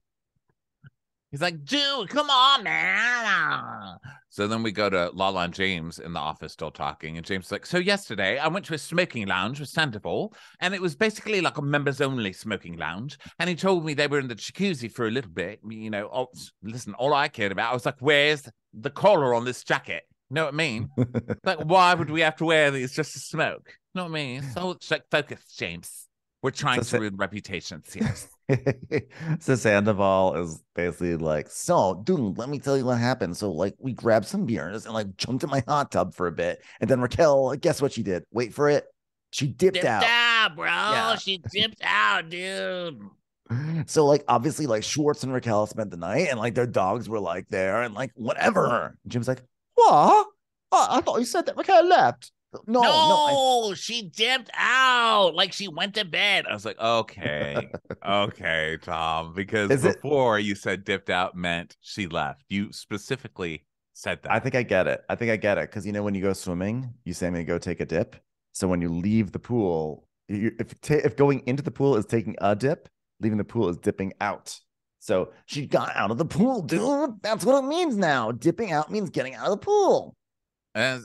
He's like, dude, come on, man. So then we go to Lala and James in the office still talking. And James is like, so yesterday I went to a smoking lounge with Sandoval. And it was basically like a members only smoking lounge. And he told me they were in the jacuzzi for a little bit. You know, oh, listen, all I cared about, I was like, where's the collar on this jacket? You know what I mean? Like, why would we have to wear these just to smoke? You know what I mean? So it's like, focus, James. We're trying to ruin reputations, yes. So Sandoval is basically like, so, dude, let me tell you what happened. So, like, we grabbed some beers and, like, jumped in my hot tub for a bit. And then Raquel, guess what she did? Wait for it. She dipped out. Dipped out, bro. Yeah. She dipped out, dude. So, like, obviously, like, Schwartz and Raquel spent the night. And, like, their dogs were, like, there and, like, whatever. And Jim's like, what? Oh, I thought you said that Raquel left. No, she dipped out. Like, she went to bed. I was like, okay, okay, Tom, because before you said dipped out meant she left. You specifically said that. I think I get it. Because, you know, when you go swimming, you say, I'm going to go take a dip. So when you leave the pool, if going into the pool is taking a dip, leaving the pool is dipping out. So she got out of the pool, dude. That's what it means now. Dipping out means getting out of the pool. And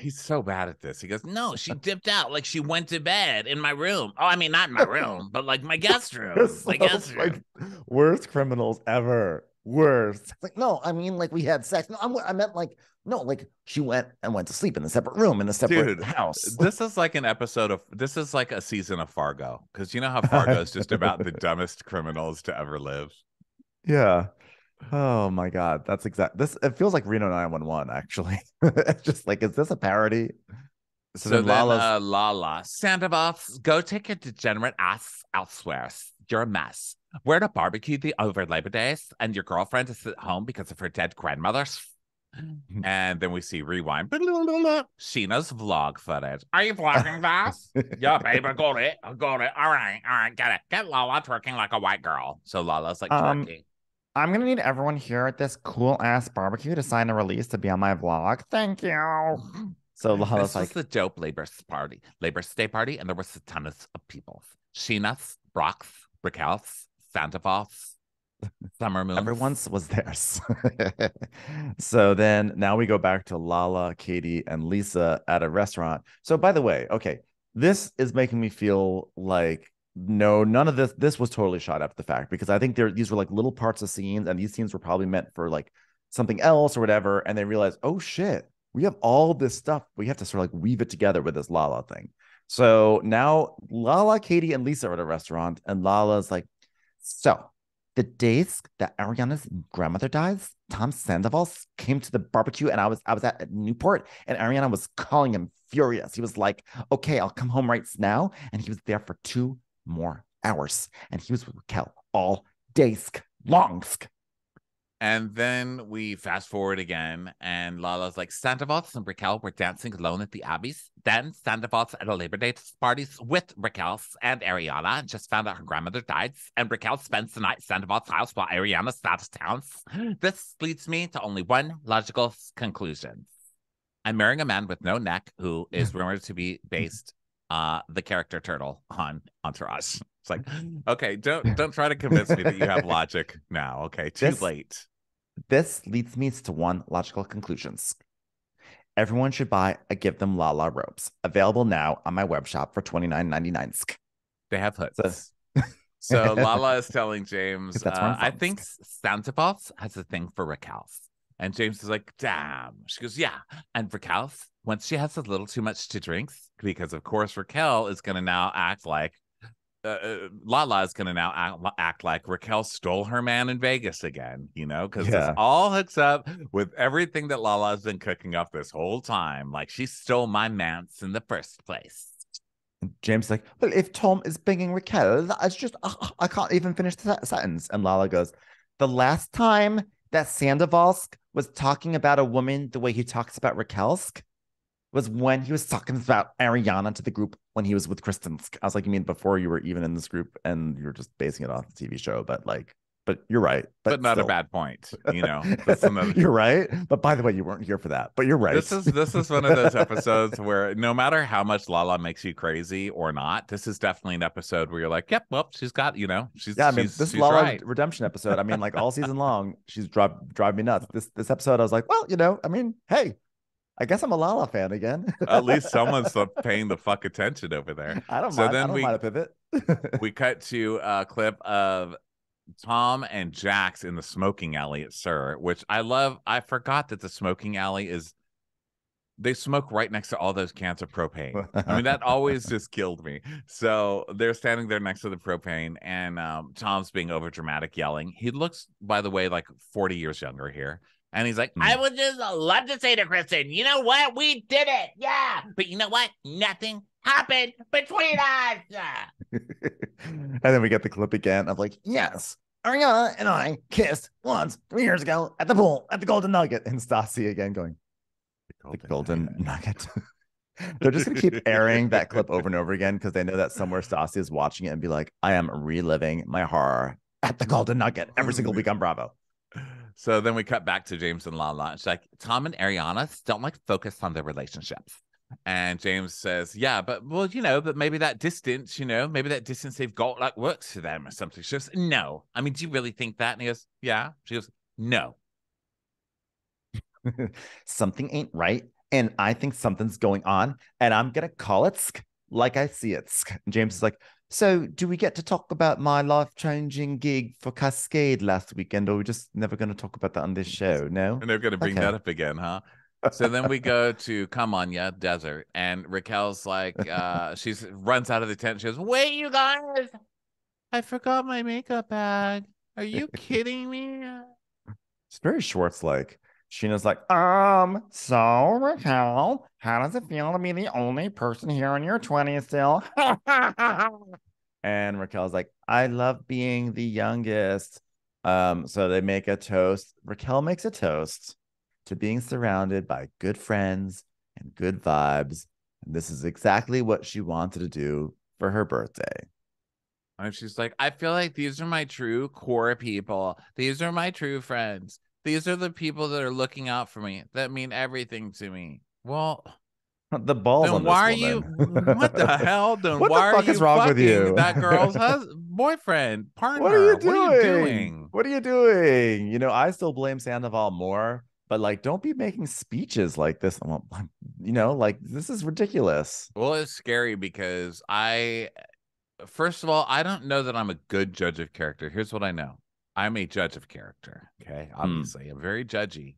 he's so bad at this. He goes, no, she dipped out. Like, she went to bed in my room. Oh, I mean, not in my room, but, like, my guest room. Like, worst criminals ever. Worst. Like, no, I mean, like, we had sex. No, I meant, like, no, like, she went to sleep in a separate room in a separate house. This is like an episode of, this is like a season of Fargo. Because you know how Fargo is just about the dumbest criminals to ever live. Yeah. Oh my God, that's exact. This it feels like Reno 911 actually. It's just like, is this a parody? So then Lala, Sandoval, go take your degenerate ass elsewhere. You're a mess. We're at a barbecue the over Labor Days, and your girlfriend is at home because of her dead grandmother. And then we see rewind. Sheena's vlog footage. Are you vlogging this? Yeah, babe, I got it. All right, get it. Get Lala twerking like a white girl. So Lala's like twerking. I'm going to need everyone here at this cool-ass barbecue to sign a release to be on my vlog. Thank you. So Lala's this like... This was the dope Labor Day party, and there was a ton of people. Sheena, Brock, Raquel, Sandoval, Summer Moon. Everyone's was theirs. So then now we go back to Lala, Katie, and Lisa at a restaurant. So by the way, okay, this is making me feel like... No, none of this. This was totally shot after the fact, because I think these were like little parts of scenes, and these scenes were probably meant for like something else or whatever. And they realized, oh shit, we have all this stuff. We have to sort of like weave it together with this Lala thing. So now Lala, Katie, and Lisa are at a restaurant, and Lala's like, so the days that Ariana's grandmother dies, Tom Sandoval came to the barbecue, and I was at Newport, and Ariana was calling him furious. He was like, okay, I'll come home right now. And he was there for 2 more hours, and he was with Raquel all day long. And then we fast forward again, and Lala's like, Sandoval's and Raquel were dancing alone at the Abbeys. Then Sandoval's at a Labor Day parties with Raquel and Ariana, and just found out her grandmother died. And Raquel spends the night at Sandoval's house while Ariana stops town. This leads me to only one logical conclusion. I'm marrying a man with no neck who is rumored to be based the character Turtle on Entourage. It's like, okay, don't try to convince me that you have logic now. Okay, too late. This leads me to one logical conclusion. Everyone should buy a Give Them Lala robes. Available now on my web shop for $29.99. They have hoods. So Lala is telling James, I think Sandoval has a thing for Raquel. And James is like, damn. She goes, yeah. And Raquel, once she has a little too much to drink, because of course Raquel is going to now act like, Lala is going to now act like Raquel stole her man in Vegas again, you know, because this all hooks up with everything that Lala has been cooking up this whole time. Like, she stole my man's in the first place. And James is like, well, if Tom is banging Raquel, it's just, I can't even finish the sentence. And Lala goes, the last time that Sandoval was talking about a woman the way he talks about Raquel was when he was talking about Ariana to the group when he was with Kristen. I was like, you mean before you were even in this group and you're just basing it off the TV show, but you're right. But not still a bad point, you know. You're right. But by the way, you weren't here for that, but you're right. This is one of those episodes where no matter how much Lala makes you crazy or not, this is definitely an episode where you're like, yep, well, she's got, you know, she's, yeah, I mean, this Lala right. redemption episode. I mean, like, all season long, she's drive me nuts. This episode, I was like, well, you know, I mean, hey, I guess I'm a Lala fan again. At least someone's paying the fuck attention over there. I don't mind. Then I don't mind a pivot. We cut to a clip of Tom and Jax in the smoking alley at Sir, which I love. I forgot that the smoking alley is, they smoke right next to all those cans of propane. I mean, that always just killed me. So they're standing there next to the propane, and Tom's being overdramatic, yelling. He looks, by the way, like 40 years younger here. And he's like, I would just love to say to Kristen, you know what? We did it. Yeah. But you know what? Nothing happened between us. And then we get the clip again of like, yes, Ariana and I kissed once 3 years ago at the pool at the Golden Nugget. And Stassi again going, the Golden Nugget. They're just going to keep airing that clip over and over again because they know that somewhere Stassi is watching it and be like, I am reliving my horror at the Golden Nugget every single week on Bravo. So then we cut back to James and Lala. It's like, Tom and Ariana don't like focus on their relationships. And James says, yeah, but well, you know, but maybe that distance, you know, maybe that distance they've got like works for them or something. She goes, no. I mean, do you really think that? And he goes, yeah. She goes, no. Something ain't right. And I think something's going on. And I'm going to call it like I see it. And James is like, so do we get to talk about my life-changing gig for Cascade last weekend, or are we just never going to talk about that on this show? No? And they're going to bring that up again, huh? So then we go to Kamanya Desert, and Raquel's like, she runs out of the tent. She goes, wait, you guys, I forgot my makeup bag. Are you kidding me? It's very Schwartz-like. Sheena's like, so Raquel, how does it feel to be the only person here in your 20s still? And Raquel's like, I love being the youngest. So they make a toast. Raquel makes a toast to being surrounded by good friends and good vibes. And this is exactly what she wanted to do for her birthday. And she's like, I feel like these are my true core people. These are my true friends. These are the people that are looking out for me, that mean everything to me. Well, the balls on this woman. What the hell? Then why are you fucking that girl's boyfriend, partner? What are you doing? You know, I still blame Sandoval more, but like, don't be making speeches like this. You know, like, this is ridiculous. Well, it's scary because first of all, I don't know that I'm a good judge of character. Here's what I know. I'm a judge of character, okay? Obviously, I'm very judgy.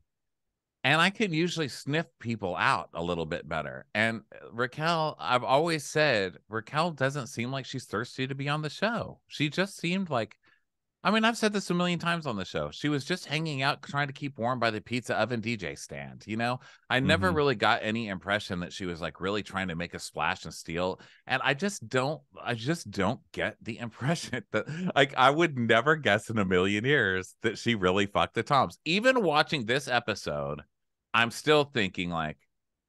And I can usually sniff people out a little bit better. And Raquel, I've always said, Raquel doesn't seem like she's thirsty to be on the show. She just seemed like, I mean, I've said this a million times on the show. She was just hanging out, trying to keep warm by the pizza oven DJ stand. You know, I never really got any impression that she was like really trying to make a splash and steal. And I just don't get the impression that, like, I would never guess in a million years that she really fucked the Toms. Even watching this episode, I'm still thinking like,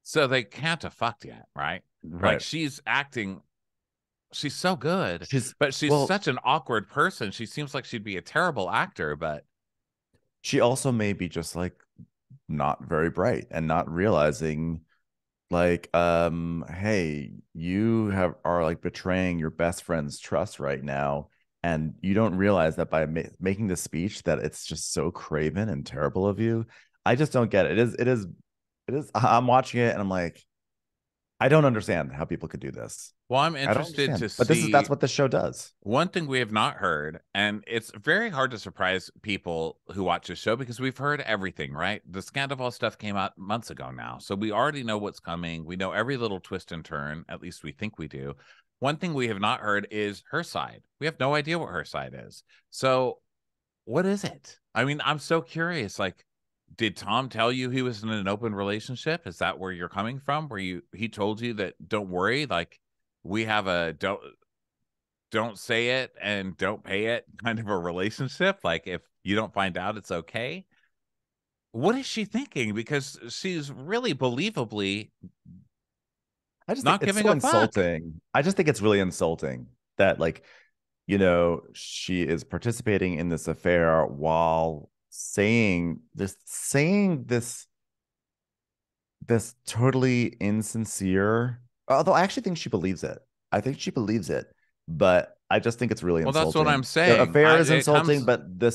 so they can't have fucked yet, right? Right. Like, she's acting. She's so good, but she's such an awkward person. She seems like she'd be a terrible actor, but she also may be just like not very bright and not realizing, like, hey, you are like betraying your best friend's trust right now, and you don't realize that by making this speech that it's just so craven and terrible of you. I just don't get it. It is. I'm watching it and I'm like, I don't understand how people could do this. Well, I'm interested to see. But that's what the show does. One thing we have not heard, and it's very hard to surprise people who watch this show because we've heard everything, right? The Scandoval stuff came out months ago now. So we already know what's coming. We know every little twist and turn. At least we think we do. One thing we have not heard is her side. We have no idea what her side is. So what is it? I mean, I'm so curious. Like, did Tom tell you he was in an open relationship? Is that where you're coming from? Where he told you that, don't worry, like, we have a don't say it and don't pay it kind of a relationship. Like, if you don't find out, it's okay. What is she thinking? Because she's really believably not giving a fuck. I just think it's really insulting that, like, you know, she is participating in this affair while saying this totally insincere, although I actually think she believes it. But I just think it's really insulting. Well, that's what I'm saying. The affair is insulting, but the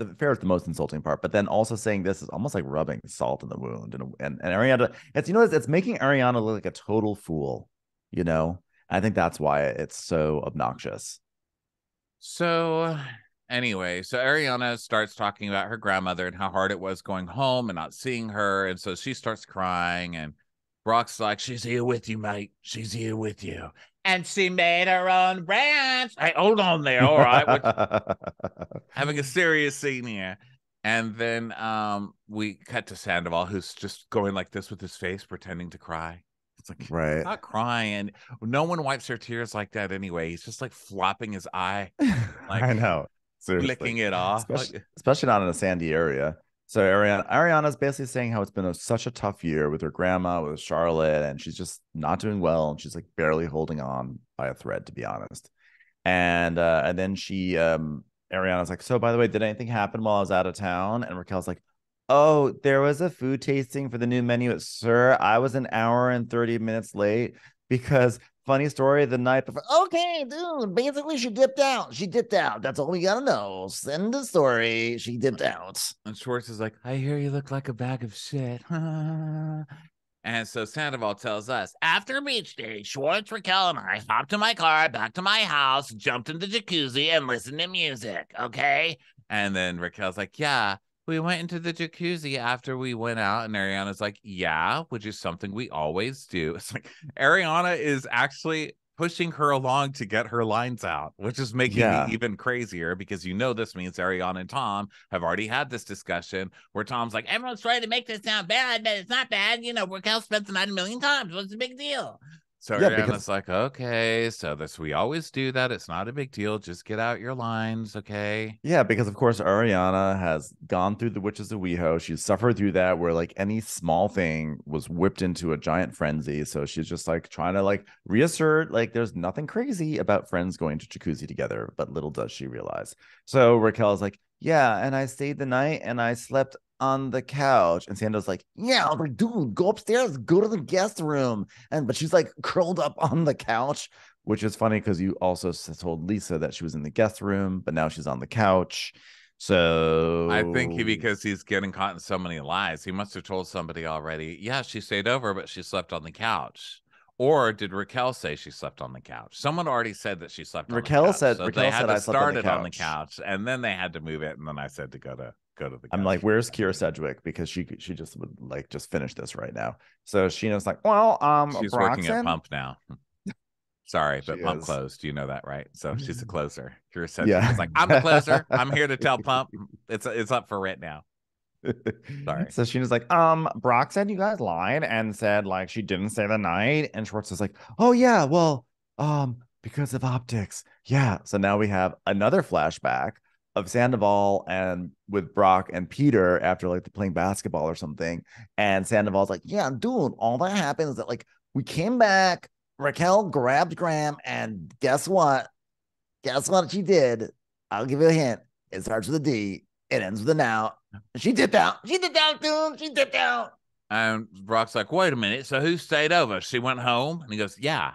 affair is the most insulting part. But then also saying this is almost like rubbing salt in the wound. And Ariana, it's making Ariana look like a total fool, you know? I think that's why it's so obnoxious. So anyway, so Ariana starts talking about her grandmother and how hard it was going home and not seeing her. And so she starts crying, and Brock's like, she's here with you, mate. She's here with you. And she made her own ranch. Hey, hold on there. All right. Having a serious scene here. And then we cut to Sandoval, who's just going like this with his face, pretending to cry. It's like, right. He's not crying. No one wipes their tears like that anyway. He's just like flopping his eye. Like, I know. Seriously. Flicking it off, especially not in a sandy area. So Ariana's basically saying how it's been such a tough year with her grandma, with Charlotte, and she's just not doing well, and she's like barely holding on by a thread, to be honest. And then she, Ariana's like, so by the way, did anything happen while I was out of town? And Raquel's like, oh, there was a food tasting for the new menu at Sir. I was an hour and 30 minutes late because, funny story, the night before. Okay, dude, basically she dipped out. That's all we gotta know. Send the story. She dipped out. And Schwartz is like, I hear you look like a bag of shit. And so Sandoval tells us, after beach day, Schwartz, Raquel, and I hopped in my car, back to my house, jumped in the jacuzzi, and listened to music, okay? And then Raquel's like, yeah, we went into the jacuzzi after we went out. And Ariana's like, yeah, which is something we always do. It's like, Ariana is actually pushing her along to get her lines out, which is making me even crazier, because you know this means Ariana and Tom have already had this discussion where Tom's like, everyone's trying to make this sound bad, but it's not bad. You know, Raquel spent the night a million times. What's the big deal? So Ariana's like, okay, so this, we always do that. It's not a big deal. Just get out your lines, okay? Yeah, because of course Ariana has gone through the Witches of WeHo. She's suffered through that, where like any small thing was whipped into a giant frenzy. So she's just like trying to like reassert like there's nothing crazy about friends going to jacuzzi together. But little does she realize. So Raquel's like, yeah, and I stayed the night and I slept on the couch. And Sando's like, yeah, I'm like, dude, go upstairs, go to the guest room. But she's like curled up on the couch, which is funny because you also told Lisa that she was in the guest room, but now she's on the couch. So I think because he's getting caught in so many lies, he must have told somebody already, yeah, she stayed over, but she slept on the couch. Or did Raquel say she slept on the couch? Someone already said that she slept on the couch. Raquel said I slept on the couch. On the couch, and then they had to move it, and then I said to go to the couch. I'm like, where's Kira Sedgwick? Because she just would like just finish this right now. So Sheena's like, well, she's Brock's working at Pump now. Sorry, but Pump closed. You know that, right? So she's a closer. You're essentially like, I'm the closer. I'm here to tell Pump it's up for rent now. Sorry. So Sheena's like, Brock said you guys lied and said like she didn't say the night. And Schwartz is like, oh yeah, well, because of optics. Yeah. So now we have another flashback of Sandoval and with Brock and Peter after like they're playing basketball or something. And Sandoval's like, yeah, dude, all that happened is that like we came back, Raquel grabbed Graham, and guess what? Guess what she did? I'll give you a hint. It starts with a D. It ends with an out. She dipped out. She dipped out, dude. She dipped out. And Brock's like, wait a minute. So who stayed over? She went home? And he goes, yeah.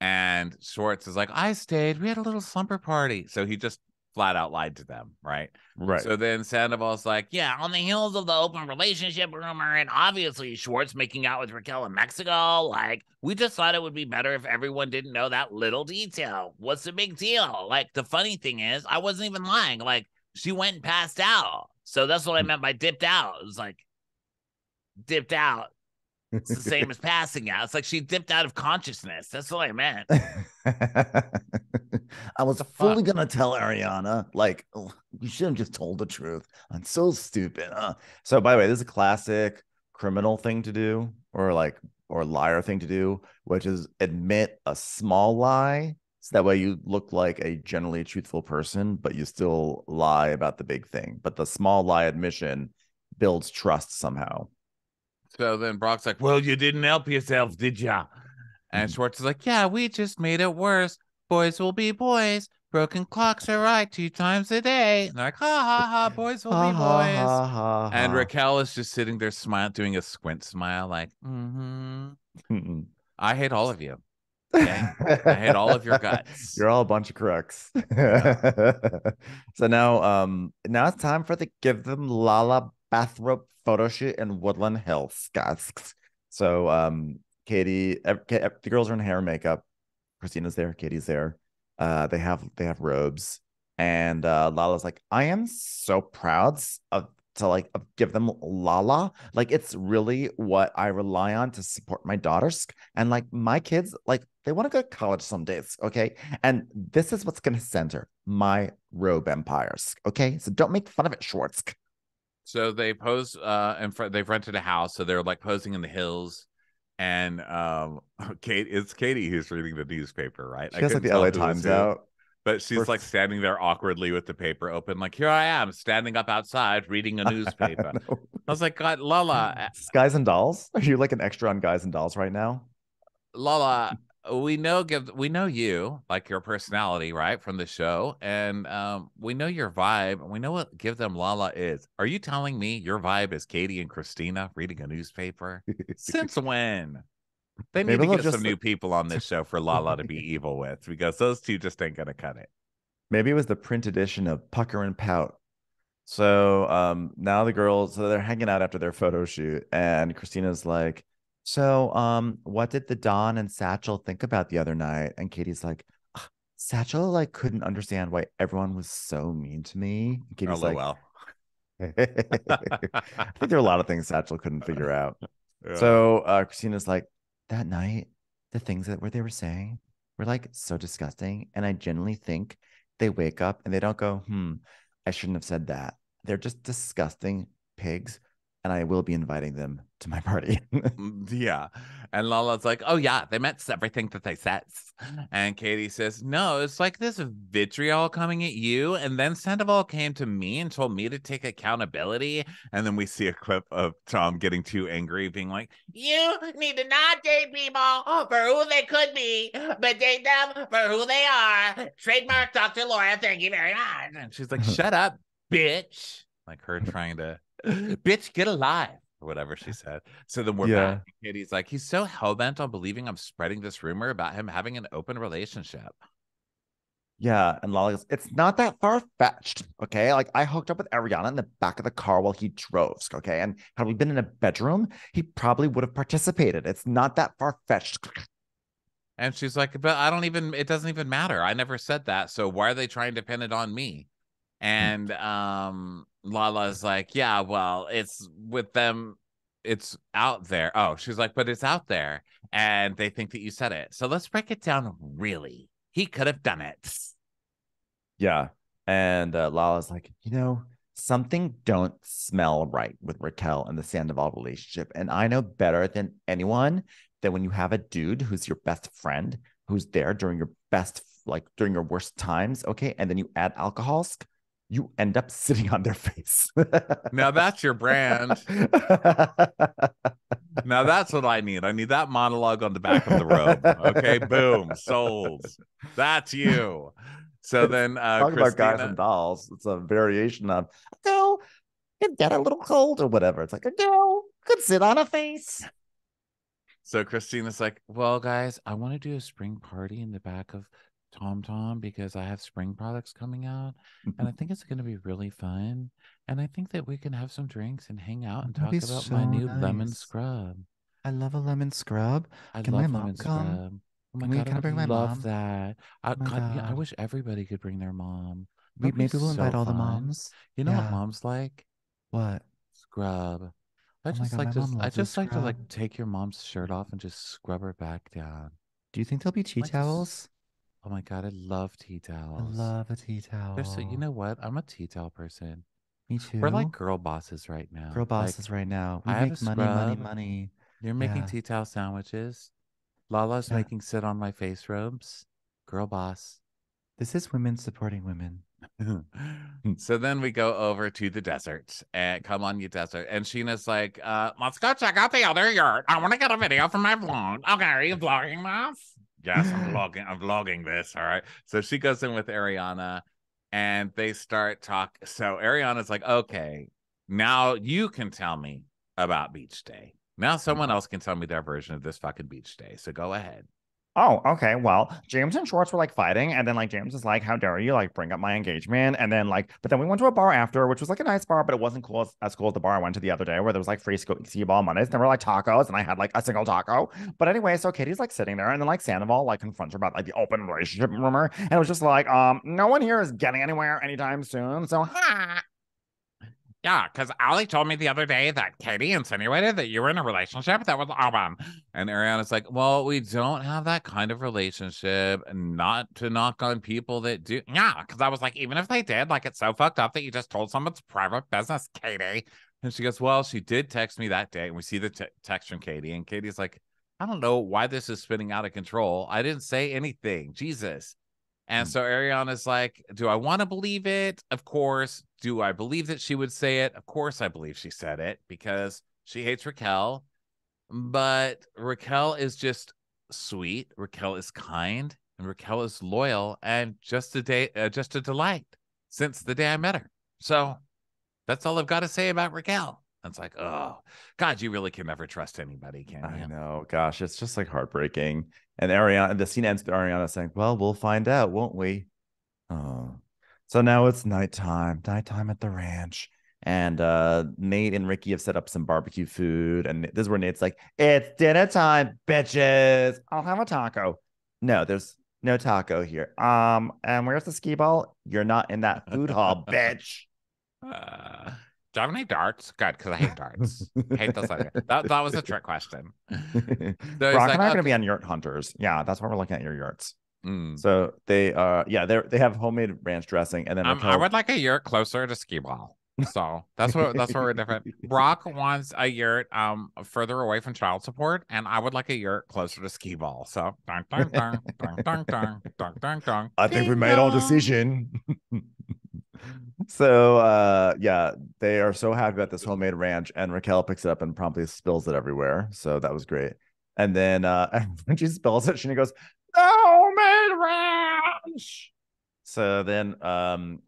And Schwartz is like, I stayed. We had a little slumber party. So he just flat out lied to them, right? Right. So then Sandoval's like, yeah, on the heels of the open relationship rumor and obviously Schwartz making out with Raquel in Mexico, like, we just thought it would be better if everyone didn't know that little detail. What's the big deal? Like, the funny thing is, I wasn't even lying. Like, she went and passed out. So that's what I meant by dipped out. It was like, dipped out. It's the same as passing out. It's like she dipped out of consciousness. That's what I meant. I was fully going to tell Ariana, like, oh, you should have just told the truth. I'm so stupid. So, by the way, this is a classic criminal thing to do, or liar thing to do, which is admit a small lie. So that way you look like a generally truthful person, but you still lie about the big thing. But the small lie admission builds trust somehow. So then Brock's like, well, you didn't help yourself, did ya? And Schwartz is like, yeah, we just made it worse. Boys will be boys. Broken clocks are right 2 times a day. And they're like, ha, ha, ha, boys will be boys. Ha, ha, ha. And Raquel is just sitting there smiling, doing a squint smile like, I hate all of you. Okay. I hate all of your guts. You're all a bunch of crooks. Yeah. So now it's time for the Give Them Lala bathrobe photo shoot in Woodland Hills, guys. So Katie, the girls are in hair and makeup. Christina's there, Katie's there. They have robes, and Lala's like, I am so proud to give them Lala. Like, it's really what I rely on to support my daughters. And like my kids, like they want to go to college some days. Okay. And this is what's going to center my robe empires. Okay. So don't make fun of it, Schwartz. So they pose, they've rented a house. So they're like posing in the hills. And it's Katie who's reading the newspaper, right? She has like the LA Times out. But she's like standing there awkwardly with the paper open, like, here I am, standing up outside reading a newspaper. I was like, God, Lala. Guys and Dolls? Are you like an extra on Guys and Dolls right now? Lala, we know you, like your personality, right, from the show. And we know your vibe. And we know what Give Them Lala is. Are you telling me your vibe is Katie and Christina reading a newspaper? Since when? They need to get some new people on this show for Lala to be evil with, because those two just ain't going to cut it. Maybe it was the print edition of Pucker and Pout. So now the girls, so they're hanging out after their photo shoot. And Christina's like, so what did the Don and Satchel think about the other night? And Katie's like, Satchel like couldn't understand why everyone was so mean to me. And Katie's like, well. I think there are a lot of things Satchel couldn't figure out. Yeah. So Christina's like, that night, the things that they were saying were like so disgusting. And I generally think they wake up and they don't go, I shouldn't have said that. They're just disgusting pigs. And I will be inviting them to my party. Yeah. And Lala's like, oh, yeah, they meant everything that they said. And Katie says, no, it's like this vitriol coming at you. And then Sandoval came to me and told me to take accountability. And then we see a clip of Tom getting too angry, being like, you need to not date people for who they could be, but date them for who they are. Trademark Dr. Laura, thank you very much. And she's like, shut up, bitch. Like her trying to, bitch, get alive, or whatever she said. So then we're back. And Katie's like, he's so hellbent on believing I'm spreading this rumor about him having an open relationship. Yeah. And Lala goes, it's not that far-fetched, okay? Like, I hooked up with Ariana in the back of the car while he drove, okay? And had we been in a bedroom, he probably would have participated. It's not that far-fetched. And she's like, but it doesn't even matter. I never said that. So why are they trying to pin it on me? And Lala's like, yeah, well, it's with them it's out there. Oh, she's like, but it's out there. And they think that you said it. So let's break it down. Really? He could have done it. Yeah. And Lala's like, you know, something don't smell right with Raquel and the Sandoval relationship. And I know better than anyone that when you have a dude who's your best friend, who's there during your best, like during your worst times, okay, and then you add alcohol, you end up sitting on their face. Now that's your brand. Now that's what I need. I need that monologue on the back of the robe. Okay, boom, sold. That's you. So then talk about guys and dolls. It's a variation of, no, it got a little cold or whatever. It's like, no, could sit on a face. So Christina's like, well, guys, I want to do a spring party in the back of Tom Tom because I have spring products coming out and I think it's going to be really fun, and I think that we can have some drinks and hang out and talk about my new lemon scrub. I love a lemon scrub. Can my mom come? Oh my god, I bring my mom? Love that. I wish everybody could bring their mom. Maybe we'll invite all the moms. You know what mom's like? What? Scrub. I just like to take your mom's shirt off and just scrub her back down. Do you think there'll be tea towels? Oh my god, I love tea towels. I love a tea towel. So, you know what? I'm a tea towel person. Me too. We're like girl bosses right now. Girl bosses right now. We make money, money, money. You're making tea towel sandwiches. Lala's making sit on my face robes. Girl boss. This is women supporting women. So then we go over to the desert and come on, you desert. And Sheena's like, let's go check out the other yurt. I want to get a video for my vlog. Okay, are you vlogging this? Yes, I'm vlogging this. All right. So she goes in with Ariana and they start talk. So Ariana's like, okay, now you can tell me about beach day. Now someone else can tell me their version of this fucking beach day. So go ahead. Oh, okay. Well, James and Schwartz were like fighting. And then like James is like, how dare you like bring up my engagement? And then like, but then we went to a bar after, which was like a nice bar, but it wasn't cool as cool as the bar I went to the other day where there was like free skee-ball Mondays. There were like tacos and I had like a single taco. But anyway, so Katie's like sitting there and then like Sandoval like confronts her about like the open relationship rumor. And it was just like, no one here is getting anywhere anytime soon. So ha. Yeah, because Ali told me the other day that Katie insinuated that you were in a relationship that was open. And Ariana's like, well, we don't have that kind of relationship, not to knock on people that do. Yeah, because I was like, even if they did, like, it's so fucked up that you just told someone's private business, Katie. And she goes, well, she did text me that day. And we see the text from Katie. And Katie's like, I don't know why this is spinning out of control. I didn't say anything. Jesus. And so Ariana's like, do I want to believe it? Of course. Do I believe that she would say it? Of course I believe she said it because she hates Raquel. But Raquel is just sweet. Raquel is kind. And Raquel is loyal and just a delight since the day I met her. So that's all I've got to say about Raquel. It's like, oh, God, you really can never trust anybody, can you? I know. Gosh, it's just like heartbreaking. And Ariana, the scene ends with Ariana saying, well, we'll find out, won't we? Oh. So now it's nighttime. Nighttime at the ranch. And Nate and Ricky have set up some barbecue food. And this is where Nate's like, it's dinner time, bitches. I'll have a taco. No, there's no taco here. And where's the skee ball? You're not in that food hall, bitch. Do I have any darts? Good, because I hate darts. Hate those. That was a trick question. So Brock and I are going to be on Yurt Hunters. Yeah, that's why we're looking at your yurts. Mm. So they are, yeah, they have homemade ranch dressing, and then I would like a yurt closer to skee-ball. So that's what we're different. Brock wants a yurt further away from child support, and I would like a yurt closer to skee-ball. So I think we made our decision. So yeah, they are so happy about this homemade ranch, and Raquel picks it up and promptly spills it everywhere. So that was great. And then when she spills it, Sheena goes, homemade ranch. So then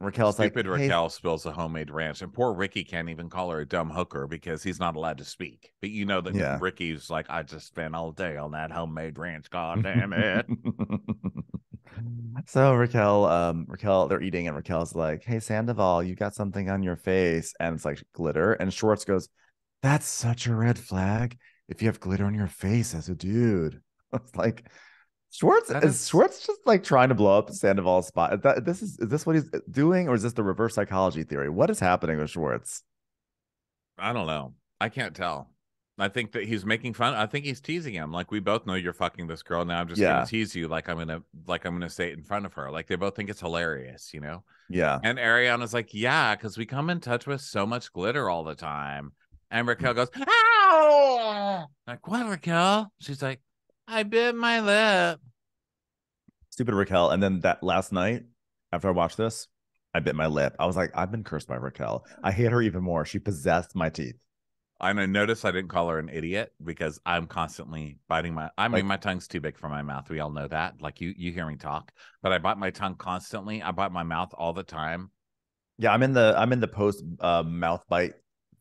Raquel's stupid like, hey. Raquel spills a homemade ranch, and poor Ricky can't even call her a dumb hooker because he's not allowed to speak. But you know that Ricky's like, I just spent all day on that homemade ranch, god damn it. So Raquel, they're eating, and Raquel's like, hey, Sandoval, you got something on your face, and it's like glitter. And Schwartz goes, that's such a red flag if you have glitter on your face as a dude. It's like, Schwartz just like trying to blow up Sandoval's spot. Is this what he's doing, or is this the reverse psychology theory? What is happening with Schwartz? I don't know. I can't tell. I think that he's making fun. I think he's teasing him. Like, we both know you're fucking this girl. Now I'm just going to tease you. Like, I'm going to say it in front of her. Like, they both think it's hilarious, you know? Yeah. And Ariana's like, yeah, because we come in touch with so much glitter all the time. And Raquel goes, ow! Like, what, Raquel? She's like, I bit my lip. Stupid Raquel. And then that last night, after I watched this, I bit my lip. I was like, I've been cursed by Raquel. I hate her even more. She possessed my teeth. And I noticed I didn't call her an idiot because I'm constantly biting my... I mean, like, my tongue's too big for my mouth. We all know that. Like, you hear me talk. But I bite my tongue constantly. I bite my mouth all the time. Yeah, I'm in the post-mouth bite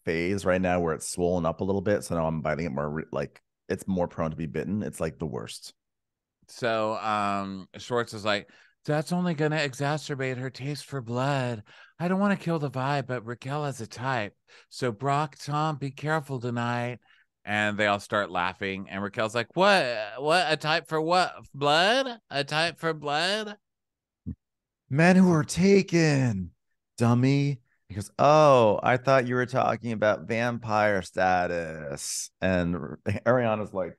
phase right now where it's swollen up a little bit. So now I'm biting it more... Like, it's more prone to be bitten. It's, like, the worst. So, Schwartz is like, that's only going to exacerbate her taste for blood. I don't want to kill the vibe, but Raquel has a type. So Brock, Tom, be careful tonight. And they all start laughing. And Raquel's like, what? A type for what? Blood? A type for blood? Men who are taken. Dummy. He goes, oh, I thought you were talking about vampire status. And Ariana's like,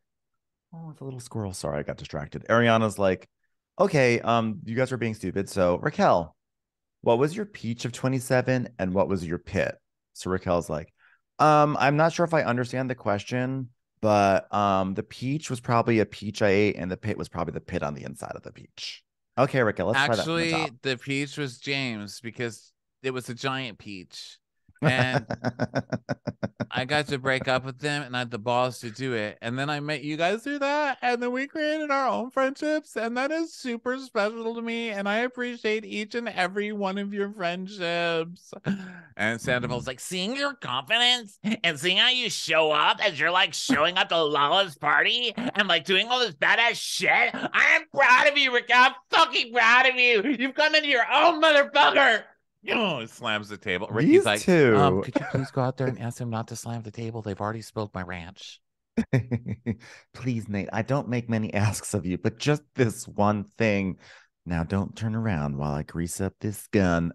oh, it's a little squirrel. Sorry, I got distracted. Ariana's like, okay, you guys are being stupid. So Raquel, what was your peach of 27 and what was your pit? So Raquel's like, I'm not sure if I understand the question, but the peach was probably a peach I ate and the pit was probably the pit on the inside of the peach. Okay, Raquel, let's actually try that from the peach was James because it was a giant peach. And I got to break up with them and I had the balls to do it. And then I met you guys through that. And then we created our own friendships. And that is super special to me. And I appreciate each and every one of your friendships. And Sandoval's like, seeing your confidence and seeing how you show up as you're like showing up to Lala's party and like doing all this badass shit. I am proud of you, Raquel. I'm fucking proud of you. You've come into your own motherfucker. Oh, slams the table. Ricky's like, could you please go out there and ask him not to slam the table? They've already spilled my ranch. Please, Nate, I don't make many asks of you, but just this one thing. Now don't turn around while I grease up this gun.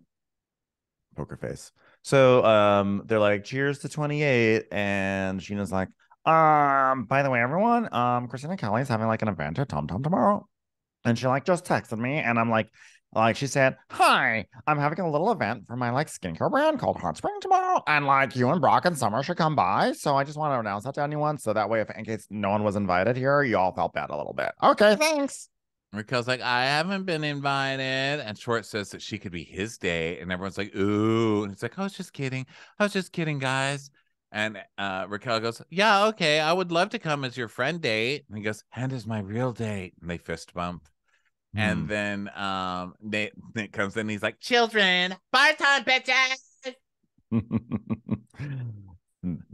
Poker face. So they're like, cheers to 28. And Sheena's like, by the way, everyone, Christina Kelly's having like an event at Tom Tom tomorrow. And she like just texted me and I'm like, she said, hi, I'm having a little event for my, like, skincare brand called Hot Spring tomorrow. And, like, you and Brock and Summer should come by. So I just want to announce that to anyone. So that way, if in case no one was invited here, you all felt bad a little bit. Okay, thanks. Raquel's like, I haven't been invited. And Schwartz says that she could be his day. And everyone's like, ooh. And it's like, I was just kidding. I was just kidding, guys. And Raquel goes, yeah, okay, I would love to come as your friend date. And he goes, and is my real date. And they fist bump. And then Nate comes in and he's like, children, bar time, bitches.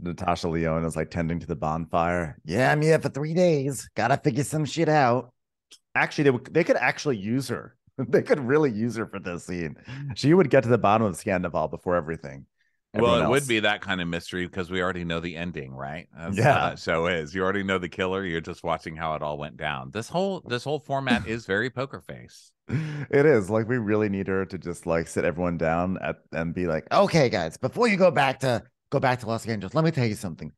Natasha Leone is like tending to the bonfire. Yeah, I'm here for 3 days. Gotta figure some shit out. Actually, they could actually use her. They could really use her for this scene. She would get to the bottom of Scandoval before everything. Well, it would be that kind of mystery because we already know the ending, right? That's how that show is. You already know the killer. You're just watching how it all went down. This whole format is very Poker Face. It is. Like, we really need her to just like sit everyone down and be like, okay, guys, before you go back to Los Angeles, let me tell you something.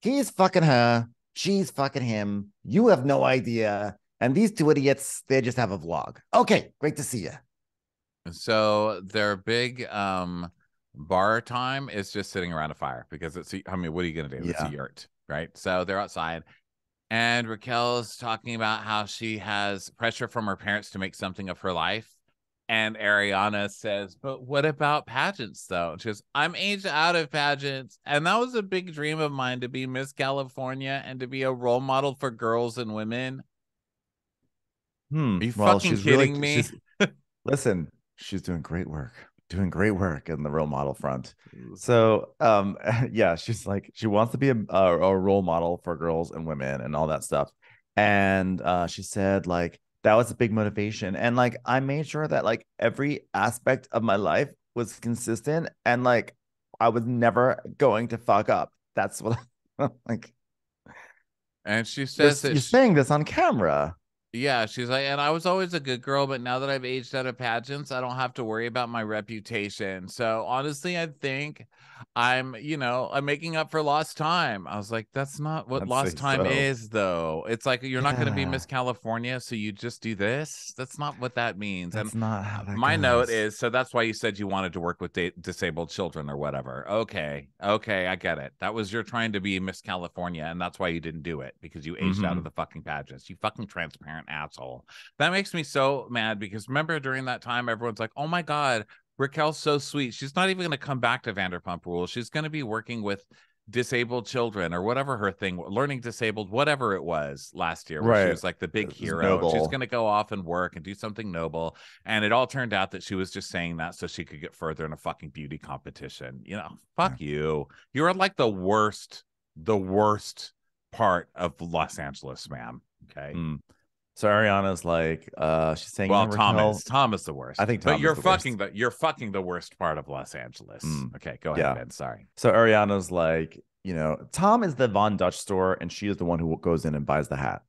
He's fucking her. She's fucking him. You have no idea. And these two idiots, they just have a vlog. Okay, great to see you. So their big bar time is just sitting around a fire because it's, I mean, what are you going to do? It's a yurt, right? So they're outside and Raquel's talking about how she has pressure from her parents to make something of her life. And Ariana says, but what about pageants though? And she goes, I'm aged out of pageants. And that was a big dream of mine to be Miss California and to be a role model for girls and women. Are you fucking kidding me? Listen, she's doing great work. Doing great work in the role model front. So she's like, she wants to be a role model for girls and women and all that stuff. And she said, like, that was a big motivation. And like, I made sure that like every aspect of my life was consistent and like I was never going to fuck up. That's what I'm like. And she says, you're saying this on camera. Yeah, she's like, and I was always a good girl, but now that I've aged out of pageants, I don't have to worry about my reputation. So honestly, I think I'm, you know, I'm making up for lost time. I was like, that's not what lost time is, though. It's like, you're not going to be Miss California, so you just do this. That's not what that means. That's not how that my note is. So that's why you said you wanted to work with disabled children or whatever. Okay. Okay. I get it. That was, you're trying to be Miss California, and that's why you didn't do it, because you aged out of the fucking pageants. You fucking transparent asshole. That makes me so mad, because remember during that time everyone's like, oh my god, Raquel's so sweet, she's not even going to come back to Vanderpump Rules, she's going to be working with disabled children or whatever her thing, learning disabled, whatever it was last year, where she was like the big hero, she's going to go off and work and do something noble, and it all turned out that she was just saying that so she could get further in a fucking beauty competition. You know, fuck you're like the worst part of Los Angeles, ma'am. Okay. So Ariana's like, she's saying, well, Tom is the worst. I think Tom is the worst. But you're fucking the worst part of Los Angeles. Okay, go ahead, Ben. Sorry. So Ariana's like, you know, Tom is the Von Dutch store, and she is the one who goes in and buys the hat.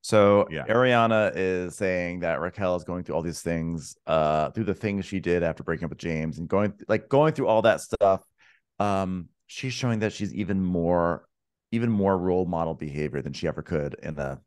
So Ariana is saying that Raquel is going through all these things, through the things she did after breaking up with James, and going through all that stuff. She's showing that she's even more role model behavior than she ever could in a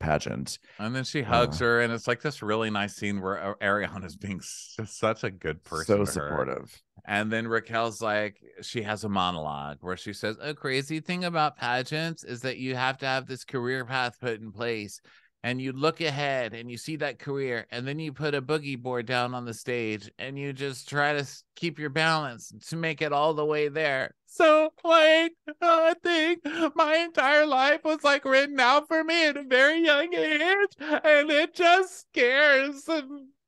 pageant. And then she hugs her, and it's like this really nice scene where Ariana is being such a good person, so supportive. And then Raquel's like, she has a monologue where she says, a crazy thing about pageants is that you have to have this career path put in place, and you look ahead and you see that career, and then you put a boogie board down on the stage and you just try to keep your balance to make it all the way there. So like, I think my entire life was like written out for me at a very young age, and it just scares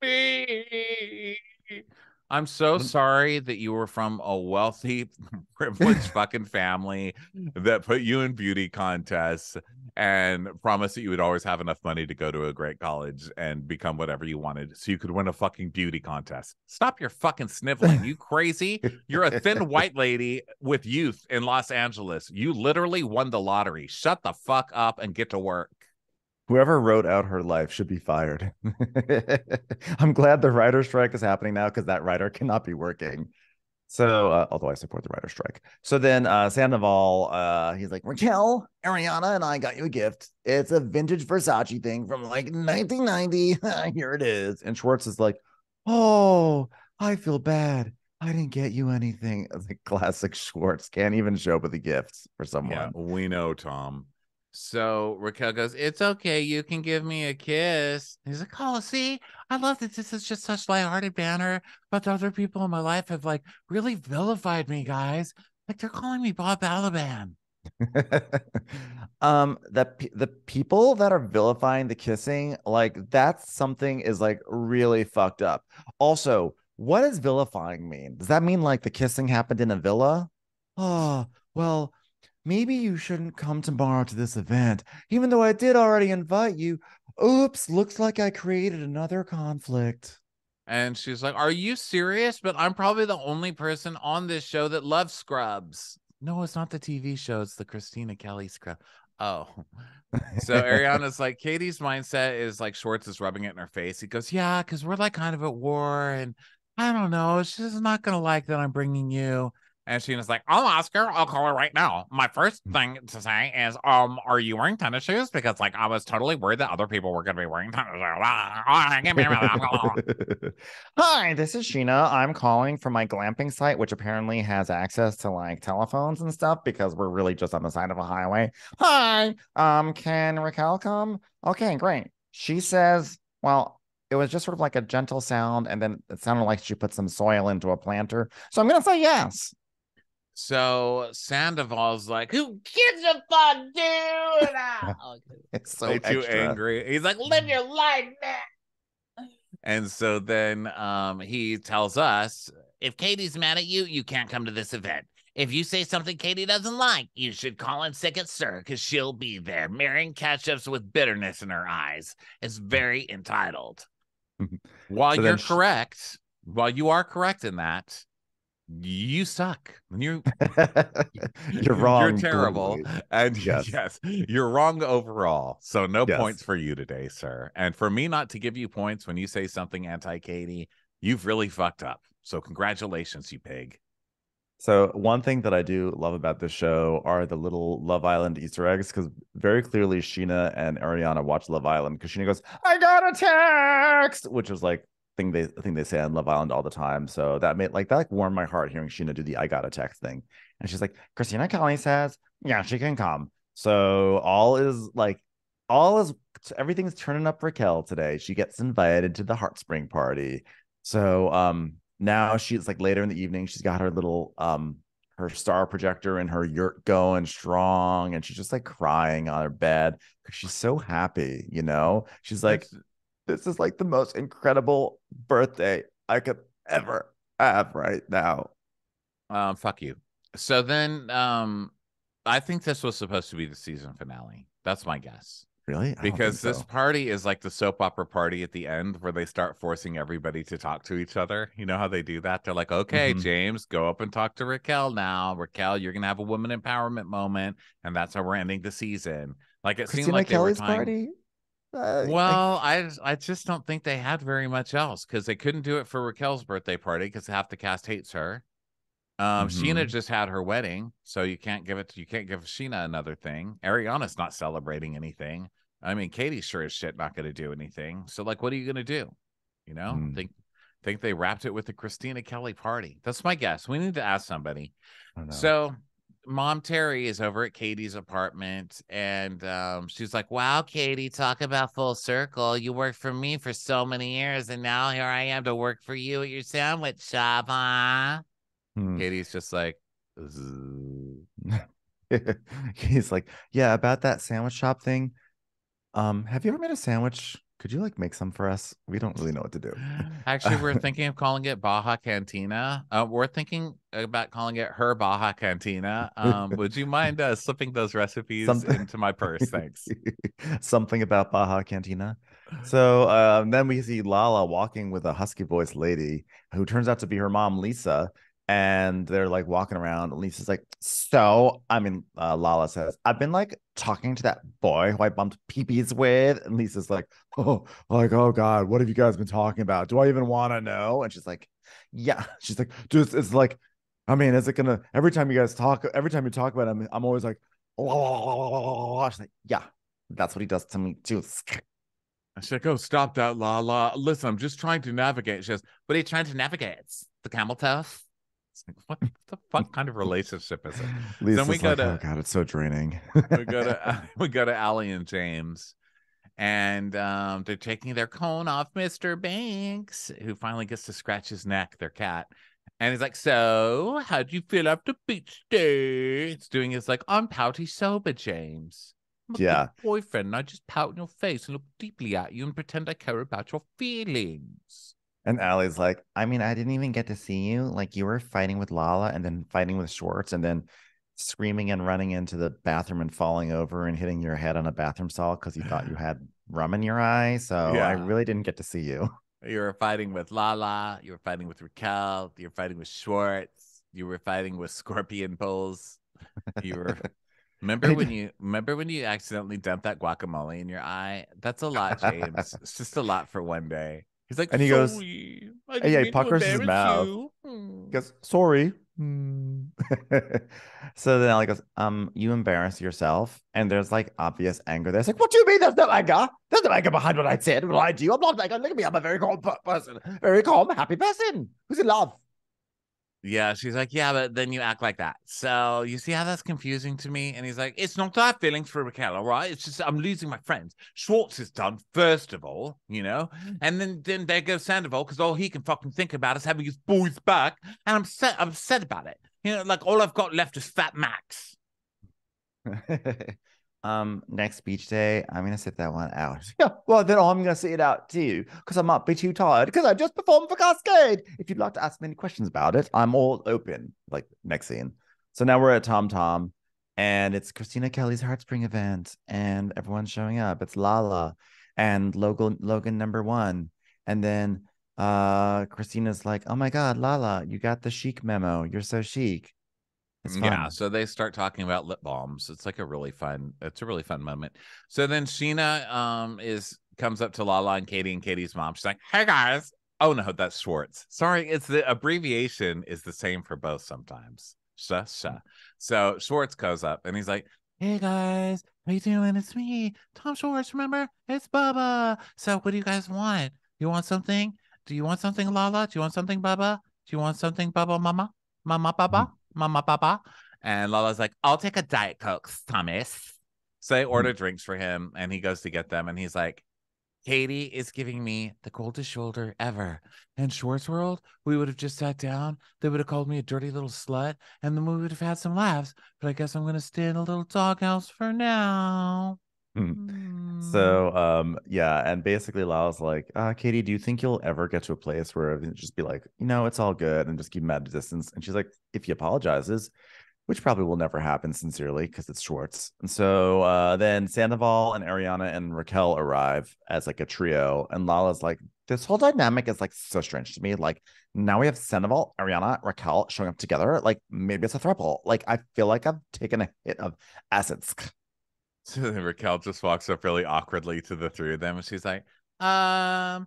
me. I'm so sorry that you were from a wealthy, privileged fucking family that put you in beauty contests and promised that you would always have enough money to go to a great college and become whatever you wanted so you could win a fucking beauty contest. Stop your fucking sniveling, you crazy. You're a thin white lady with youth in Los Angeles. You literally won the lottery. Shut the fuck up and get to work. Whoever wrote out her life should be fired. I'm glad the writer strike is happening now, because that writer cannot be working. So, although I support the writer strike. So then Sandoval, he's like, Raquel, Ariana, and I got you a gift. It's a vintage Versace thing from like 1990. Here it is. And Schwartz is like, oh, I feel bad, I didn't get you anything. The classic Schwartz, can't even show up with a gift for someone. Yeah, we know, Tom. So Raquel goes, it's okay, you can give me a kiss. He's like, oh, see, I love that this is just such lighthearted banner, but the other people in my life have like really vilified me, guys. Like, they're calling me Bob Balaban. The people that are vilifying the kissing, like, that's something is like really fucked up. Also, what does vilifying mean? Does that mean like the kissing happened in a villa? Oh, well, maybe you shouldn't come tomorrow to this event, even though I did already invite you. Oops, looks like I created another conflict. And she's like, are you serious? But I'm probably the only person on this show that loves scrubs. No, it's not the TV show. It's the Christina Kelly scrub. Oh. So Ariana's like, Katie's mindset is like, Schwartz is rubbing it in her face. He goes, yeah, because we're like kind of at war, and I don't know, she's not going to like that I'm bringing you. And Sheena's like, I'll ask her. I'll call her right now. My first thing to say is, are you wearing tennis shoes? Because, like, I was totally worried that other people were going to be wearing tennis shoes. Hi, this is Sheena. I'm calling from my glamping site, which apparently has access to, like, telephones and stuff, because we're really just on the side of a highway. Hi, can Raquel come? Okay, great. She says, well, it was just sort of like a gentle sound, and then it sounded like she put some soil into a planter. So I'm going to say yes. So Sandoval's like, who gives a fuck, dude? It's so too angry. He's like, live your life, man. And so then he tells us, if Katie's mad at you, you can't come to this event. If you say something Katie doesn't like, you should call in sick at Sir, because she'll be there, marrying ketchups with bitterness in her eyes. It's very entitled. While you are correct in that, you suck. You're wrong. You're terrible. Completely. And yes, you're wrong overall. So no points for you today, sir. And for me not to give you points when you say something anti-Katie, you've really fucked up. So congratulations, you pig. So one thing that I do love about this show are the little Love Island Easter eggs, because very clearly Sheena and Ariana watch Love Island, because Sheena goes, "I got a text," which is like thing they say on Love Island all the time. So that made like warmed my heart hearing Sheena do the "I got a text" thing. And she's like, "Christina Kelly says, yeah, she can come." So everything's turning up Raquel today. She gets invited to the Heartspring party. So now she's like, later in the evening, she's got her little her star projector and her Yurt going strong, and she's just like crying on her bed because she's so happy, you know. She's like, "This is like the most incredible birthday I could ever have right now." Fuck you. So then I think this was supposed to be the season finale. That's my guess. Really? Because this party is like the soap opera party at the end where they start forcing everybody to talk to each other. You know how they do that? They're like, "Okay, James, go up and talk to Raquel now. Raquel, you're going to have a woman empowerment moment." And that's how we're ending the season. Like, it seemed like they were party. Well, I just don't think they had very much else, because they couldn't do it for Raquel's birthday party because half the cast hates her. Sheena just had her wedding, so you can't give Sheena another thing. Ariana's not celebrating anything. I mean, Katie sure as shit not going to do anything. So like, what are you going to do? You know, think they wrapped it with the Christina Kelly party. That's my guess. We need to ask somebody. So Mom Terry is over at Katie's apartment, and she's like, "Wow, Katie, talk about full circle. You worked for me for so many years, and now here I am to work for you at your sandwich shop, huh?" Katie's just like, he's like, "Yeah, about that sandwich shop thing. Have you ever made a sandwich? Could you like make some for us? We don't really know what to do." Actually, we're thinking of calling it Baja Cantina. We're thinking about calling it Her Baja Cantina. Would you mind slipping those recipes into my purse? Thanks. Something about Baja Cantina. So then we see Lala walking with a husky voiced lady who turns out to be her mom, Lisa. And they're like walking around. Lisa's like, Lala says, "I've been like talking to that boy who I bumped peepees with." And Lisa's like, "Oh God, what have you guys been talking about? Do I even want to know?" And she's like, "Yeah." She's like, "Dude, it's like, I mean, is it gonna? Every time you talk about him, I'm always like, oh." She's like, "Yeah, that's what he does to me too." She's like, "Oh, stop that, Lala. Listen, I'm just trying to navigate." She goes, "What are you trying to navigate? It's the camel toe." What the fuck kind of relationship is it? Then we go to, "Oh God, it's so draining." we go to Allie and James, and they're taking their cone off Mr. Banks, who finally gets to scratch his neck, their cat, and he's like, "So, how'd you feel after beach day?" It's doing his like, "I'm pouty sober, James. I'm a good boyfriend, and I just pout in your face and look deeply at you and pretend I care about your feelings." And Allie's like, "I mean, I didn't even get to see you. Like, you were fighting with Lala and then fighting with Schwartz and then screaming and running into the bathroom and falling over and hitting your head on a bathroom salt because you thought you had rum in your eye. So I really didn't get to see you. You were fighting with Lala. You were fighting with Raquel. You were fighting with Schwartz. You were fighting with scorpion poles. You were..." Remember when you accidentally dumped that guacamole in your eye? That's a lot, James. It's just a lot for one day. He's like, and he goes, he puckers his mouth. He goes, "Sorry." So then Allie goes, "You embarrass yourself." And there's like obvious anger there. It's like, "What do you mean there's no anger? There's no anger behind what I said, what I do. I'm not like, look at me. I'm a very calm person, very calm, happy person who's in love." Yeah, she's like, "Yeah, but then you act like that. So you see how that's confusing to me?" And he's like, "It's not that I have feelings for Raquel, all right? It's just I'm losing my friends. Schwartz is done, first of all, you know? And then there goes Sandoval, because all he can fucking think about is having his boys back. And I'm upset about it. You know, like, all I've got left is Fat Max." "Next beach day, I'm going to sit that one out." "Yeah, well, then I'm going to sit it out too, because I might be too tired, because I just performed for Cascade. If you'd like to ask me any questions about it, I'm all open." Like, next scene. So now we're at Tom Tom, and it's Christina Kelly's Heartspring event, and everyone's showing up. It's Lala and Logan number one, and then Christina's like, oh my God, Lala, you got the chic memo. You're so chic. Yeah, so they start talking about lip balms. It's like a really fun, it's a really fun moment. So then Sheena comes up to Lala and Katie and Katie's mom. She's like, hey guys. Oh no, that's Schwartz. Sorry, it's the abbreviation is the same for both sometimes. So Schwartz goes up and he's like, hey guys, how you doing? It's me, Tom Schwartz, remember? It's Bubba. So what do you guys want? You want something? Do you want something, Lala? Do you want something, Bubba? Do you want something, Bubba, Mama? Mama, Bubba? Mm-hmm. Mama, Papa. And Lala's like, I'll take a Diet Coke, Thomas. So they order drinks for him, and he goes to get them, and he's like, Katie is giving me the coldest shoulder ever. In Schwartz World, we would have just sat down. They would have called me a dirty little slut, and then we would have had some laughs. But I guess I'm going to stay in a little doghouse for now. So, yeah, and basically Lala's like, Katie, do you think you'll ever get to a place where it just be like, you know, it's all good and just keep him at a distance? And she's like, if he apologizes, which probably will never happen, sincerely, because it's Schwartz. And so then Sandoval and Ariana and Raquel arrive as like a trio, and Lala's like, this whole dynamic is like so strange to me. Like, now we have Sandoval, Ariana, Raquel showing up together. Like, maybe it's a throuple. Like, I feel like I've taken a hit of acids. So then Raquel just walks up really awkwardly to the three of them, and she's like, hi,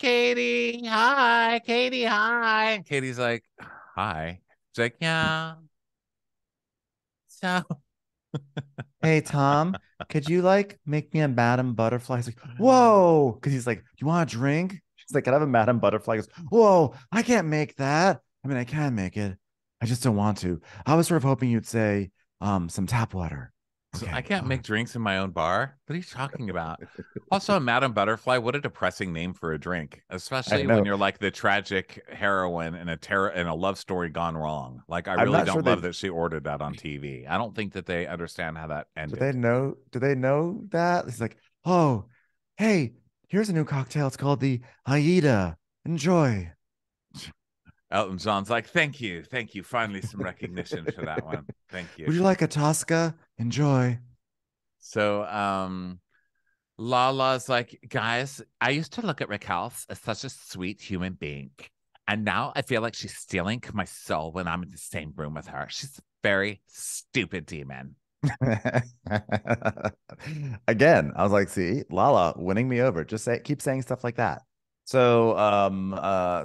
Katie. Hi, Katie. Hi. And Katie's like, hi. She's like, yeah. So, hey, Tom, could you like make me a Madame Butterfly? He's like, whoa. Because he's like, you want a drink? She's like, can I have a Madame Butterfly? He goes, whoa, I can't make that. I mean, I can make it. I just don't want to. I was sort of hoping you'd say some tap water. Okay. I can't make drinks in my own bar. What are you talking about? Also, Madame Butterfly, what a depressing name for a drink, especially when you're like the tragic heroine in a love story gone wrong. Like, I really don't love that she ordered that on TV. I don't think that they understand how that ended. Do they know that? It's like, oh, hey, here's a new cocktail. It's called the Aida. Enjoy. Elton John's like, thank you. Thank you. Finally, some recognition for that one. Thank you. Would you like a Tosca? Enjoy. So Lala's like, guys, I used to look at Raquel as such a sweet human being. And now I feel like she's stealing my soul when I'm in the same room with her. She's a very stupid demon. Again, I was like, see, Lala winning me over. Just keep saying stuff like that. So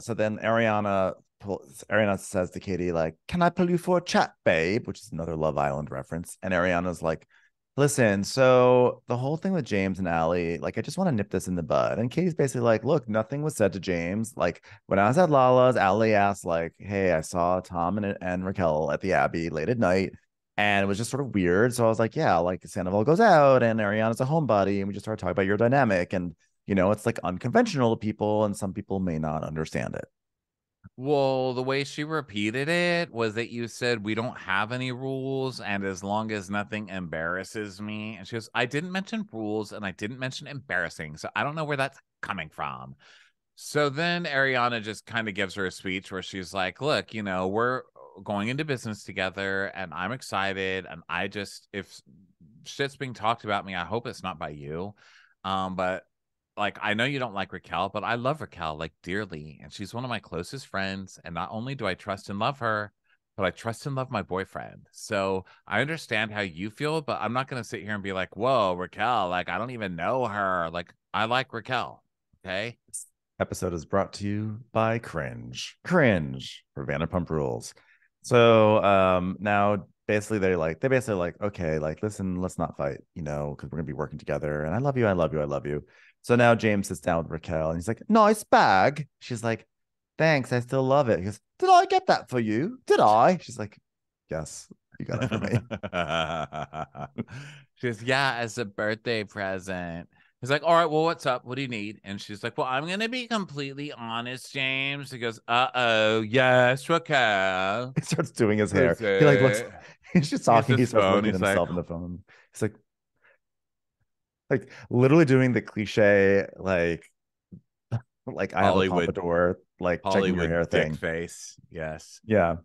so then Ariana says to Katie, like, can I pull you for a chat, babe? Which is another Love Island reference. And Ariana's like, listen, so the whole thing with James and Allie, like, I just want to nip this in the bud. And Katie's basically like, look, nothing was said to James. Like, when I was at Lala's, Allie asked, like, hey, I saw Tom and Raquel at the Abbey late at night. And it was just sort of weird. So I was like, yeah, like, Sandoval goes out and Ariana's a homebody. And we just started talking about your dynamic. And you know, it's like unconventional to people, and some people may not understand it. Well, the way she repeated it was that you said, we don't have any rules, and as long as nothing embarrasses me. And she goes, I didn't mention rules, and I didn't mention embarrassing, so I don't know where that's coming from. So then Ariana just kind of gives her a speech where she's like, look, you know, we're going into business together, and I'm excited, and I just, if shit's being talked about me, I hope it's not by you. But like, I know you don't like Raquel, but I love Raquel, like, dearly. And she's one of my closest friends. And not only do I trust and love her, but I trust and love my boyfriend. So I understand how you feel, but I'm not going to sit here and be like, whoa, Raquel, like, I don't even know her. Like, I like Raquel. Okay. This episode is brought to you by Cringe. Cringe for Vanderpump Rules. So now basically they're like, okay, like, listen, let's not fight, you know, because we're going to be working together. And I love you. I love you. I love you. So now James sits down with Raquel and he's like, nice bag. She's like, thanks, I still love it. He goes, did I get that for you? Did I? She's like, yes, you got it for me. She goes, yeah, as a birthday present. He's like, all right, well, what's up? What do you need? And she's like, well, I'm going to be completely honest, James. He goes, uh-oh, yes, Raquel. He starts doing his hair. He like looks, he's just talking. He starts looking at himself in the phone. He's like, literally doing the cliche, like I have a pompadour, like Hollywood checking your hair thing. Face. Yes. Yeah.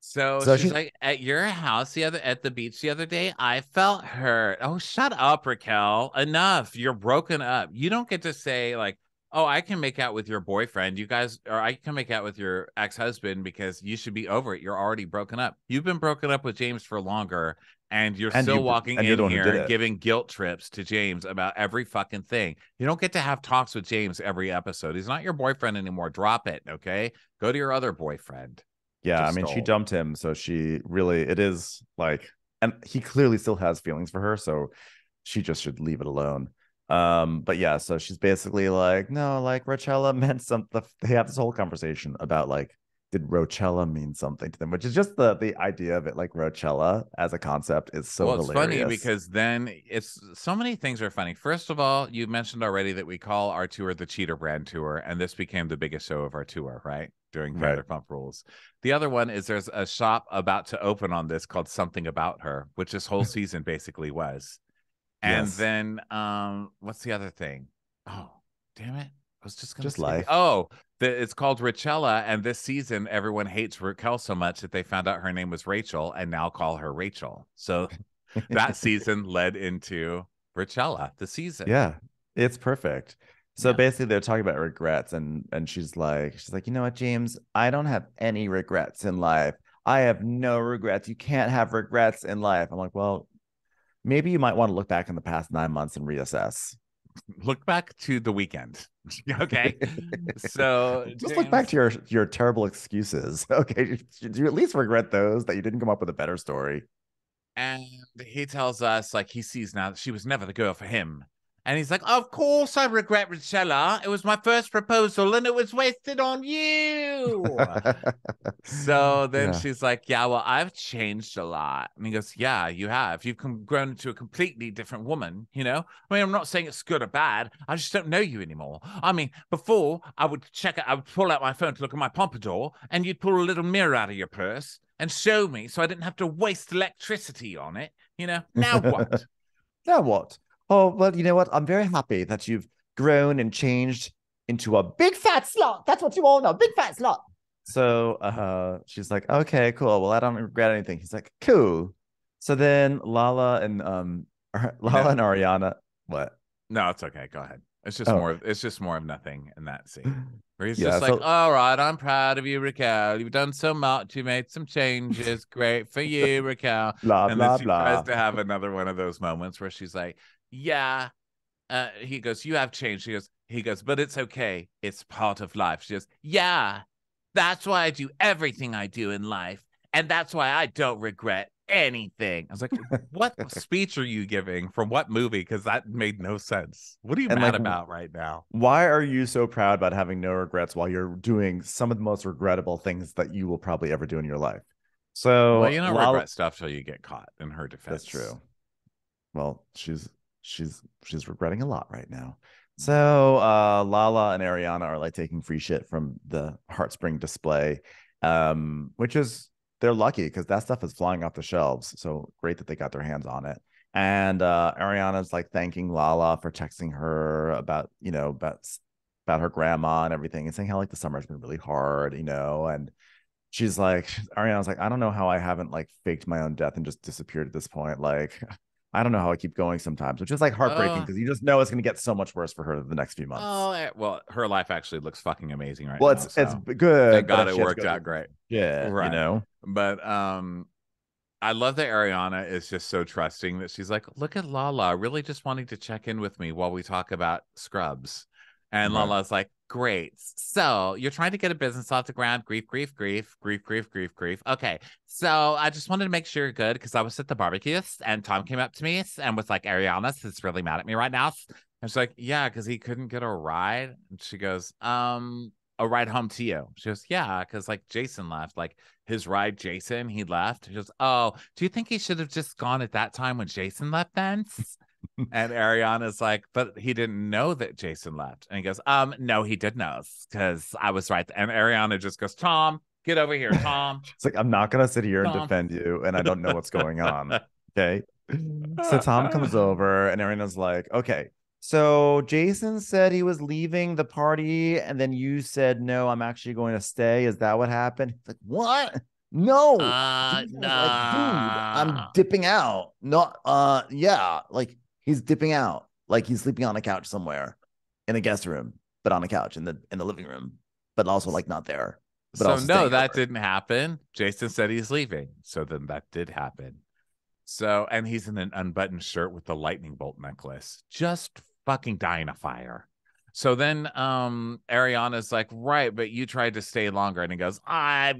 So she's like, at your house at the beach the other day, I felt hurt. Oh, shut up, Raquel. Enough. You're broken up. You don't get to say, like, oh, I can make out with your boyfriend. You guys, or I can make out with your ex-husband because you should be over it. You're already broken up. You've been broken up with James for longer, and you're and still you, walking in here giving guilt trips to James about every fucking thing. You don't get to have talks with James every episode. He's not your boyfriend anymore. Drop it, okay? Go to your other boyfriend. Yeah, I mean, she dumped him, so she really, it is like, and he clearly still has feelings for her, so she just should leave it alone. But yeah, so she's basically like, no, like Rochella meant something. They have this whole conversation about like, did Rochella mean something to them? Which is just the idea of it, like Rochella as a concept is so hilarious. Well, it's funny because then it's so many things are funny. First of all, you mentioned already that we call our tour the Cheater Brand Tour, and this became the biggest show of our tour, right? During Vanderpump Rules. The other one is there's a shop about to open on this called Something About Her, which this whole season basically was. And then what's the other thing? Oh, damn it. I was just going to say life. Oh, it's called Rochella, and this season everyone hates Raquel so much that they found out her name was Rachel and now call her Rachel. So that season led into Rochella, the season. Yeah, it's perfect. So basically they're talking about regrets, and she's like, you know what, James, I don't have any regrets in life. I have no regrets. You can't have regrets in life. I'm like, well, maybe you might want to look back in the past 9 months and reassess. Look back to the weekend. Okay. So just James, look back to your terrible excuses. Okay. Do you at least regret those, that you didn't come up with a better story? And he tells us, like, he sees now that she was never the girl for him. And he's like, of course I regret Rochella. It was my first proposal and it was wasted on you. So then she's like, yeah, well, I've changed a lot. And he goes, yeah, you have. You've grown into a completely different woman, you know? I mean, I'm not saying it's good or bad. I just don't know you anymore. I mean, before I would check it, I would pull out my phone to look at my pompadour, and you'd pull a little mirror out of your purse and show me so I didn't have to waste electricity on it. You know, now what? Now what? Oh, well, you know what? I'm very happy that you've grown and changed into a big fat slut. That's what you all know. Big fat slut. So she's like, okay, cool. Well, I don't regret anything. He's like, cool. So then Lala and Ariana. What? No, it's okay. Go ahead. It's just more of nothing in that scene. Where he's just like, all right, I'm proud of you, Raquel. You've done so much. You made some changes. Great for you, Raquel. Blah, and blah, then she tries to have another one of those moments where she's like, yeah, he goes, you have changed. He goes, but it's okay. It's part of life. She goes, yeah, that's why I do everything I do in life, and that's why I don't regret anything. I was like, what speech are you giving from what movie? Because that made no sense. What are you mad about right now? Why are you so proud about having no regrets while you're doing some of the most regrettable things that you will probably ever do in your life? So, well, you don't regret stuff till you get caught. In her defense, that's true. Well, she's regretting a lot right now. So Lala and Ariana are like taking free shit from the Heartspring display, which is, they're lucky because that stuff is flying off the shelves. So great that they got their hands on it. And Ariana's like thanking Lala for texting her about, you know, about her grandma and everything, and saying how like the summer's been really hard, you know. And she's like, Ariana's like, I don't know how I haven't like faked my own death and just disappeared at this point. Like, I don't know how I keep going sometimes, which is like heartbreaking because you just know it's going to get so much worse for her the next few months. Oh, well, her life actually looks fucking amazing right now. Well, it's good. Thank God it worked out great. Yeah, right. You know. But I love that Ariana is just so trusting that she's like, look at Lala really just wanting to check in with me while we talk about Scrubs. And Lala's like, great. So you're trying to get a business off the ground. Grief. Okay. So I just wanted to make sure you're good because I was at the barbecue and Tom came up to me and was like, Ariana is really mad at me right now. And she's like, yeah, because he couldn't get a ride. And she goes, a ride home to you. She goes, yeah, because like Jason left. Like his ride, Jason, he left. She goes, oh, do you think he should have just gone at that time when Jason left then? And Ariana's like, but he didn't know that Jason left. And he goes, no, he did know because I was right. And Ariana just goes, Tom, get over here, Tom. It's like, I'm not going to sit here and defend you. And I don't know what's going on. Okay. So Tom comes over and Ariana's like, okay, so Jason said he was leaving the party. And then you said, no, I'm actually going to stay. Is that what happened? He's like, what? No, no. Like, dude, I'm dipping out. Not, yeah. Like, he's dipping out, like he's sleeping on a couch somewhere in a guest room. but on a couch in the living room, but also like not there. But so no, that didn't happen. Jason said he's leaving. So then that did happen. So, and he's in an unbuttoned shirt with the lightning bolt necklace, just fucking dying a fire. So then Ariana's like, right, but you tried to stay longer. And he goes, I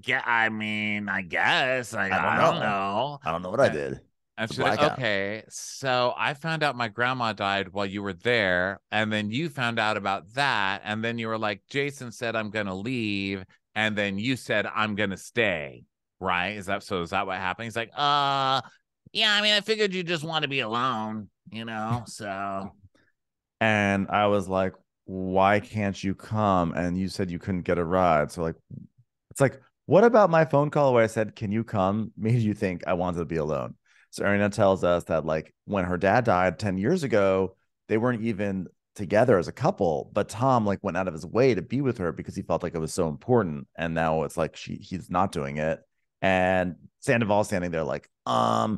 guess. I don't know. I don't know what I did. And she's like, okay, so I found out my grandma died while you were there. And then you found out about that. And then you were like, Jason said, I'm going to leave. And then you said, I'm going to stay. Right. Is that what happened? He's like, yeah, I mean, I figured you just want to be alone, you know, so. And I was like, why can't you come? And you said you couldn't get a ride. So like, it's like, what about my phone call where I said, can you come? Made you think I wanted to be alone. So Ariana tells us that, like, when her dad died 10 years ago, they weren't even together as a couple. But Tom, like, went out of his way to be with her because he felt like it was so important. And now it's like he's not doing it. And Sandoval standing there like, I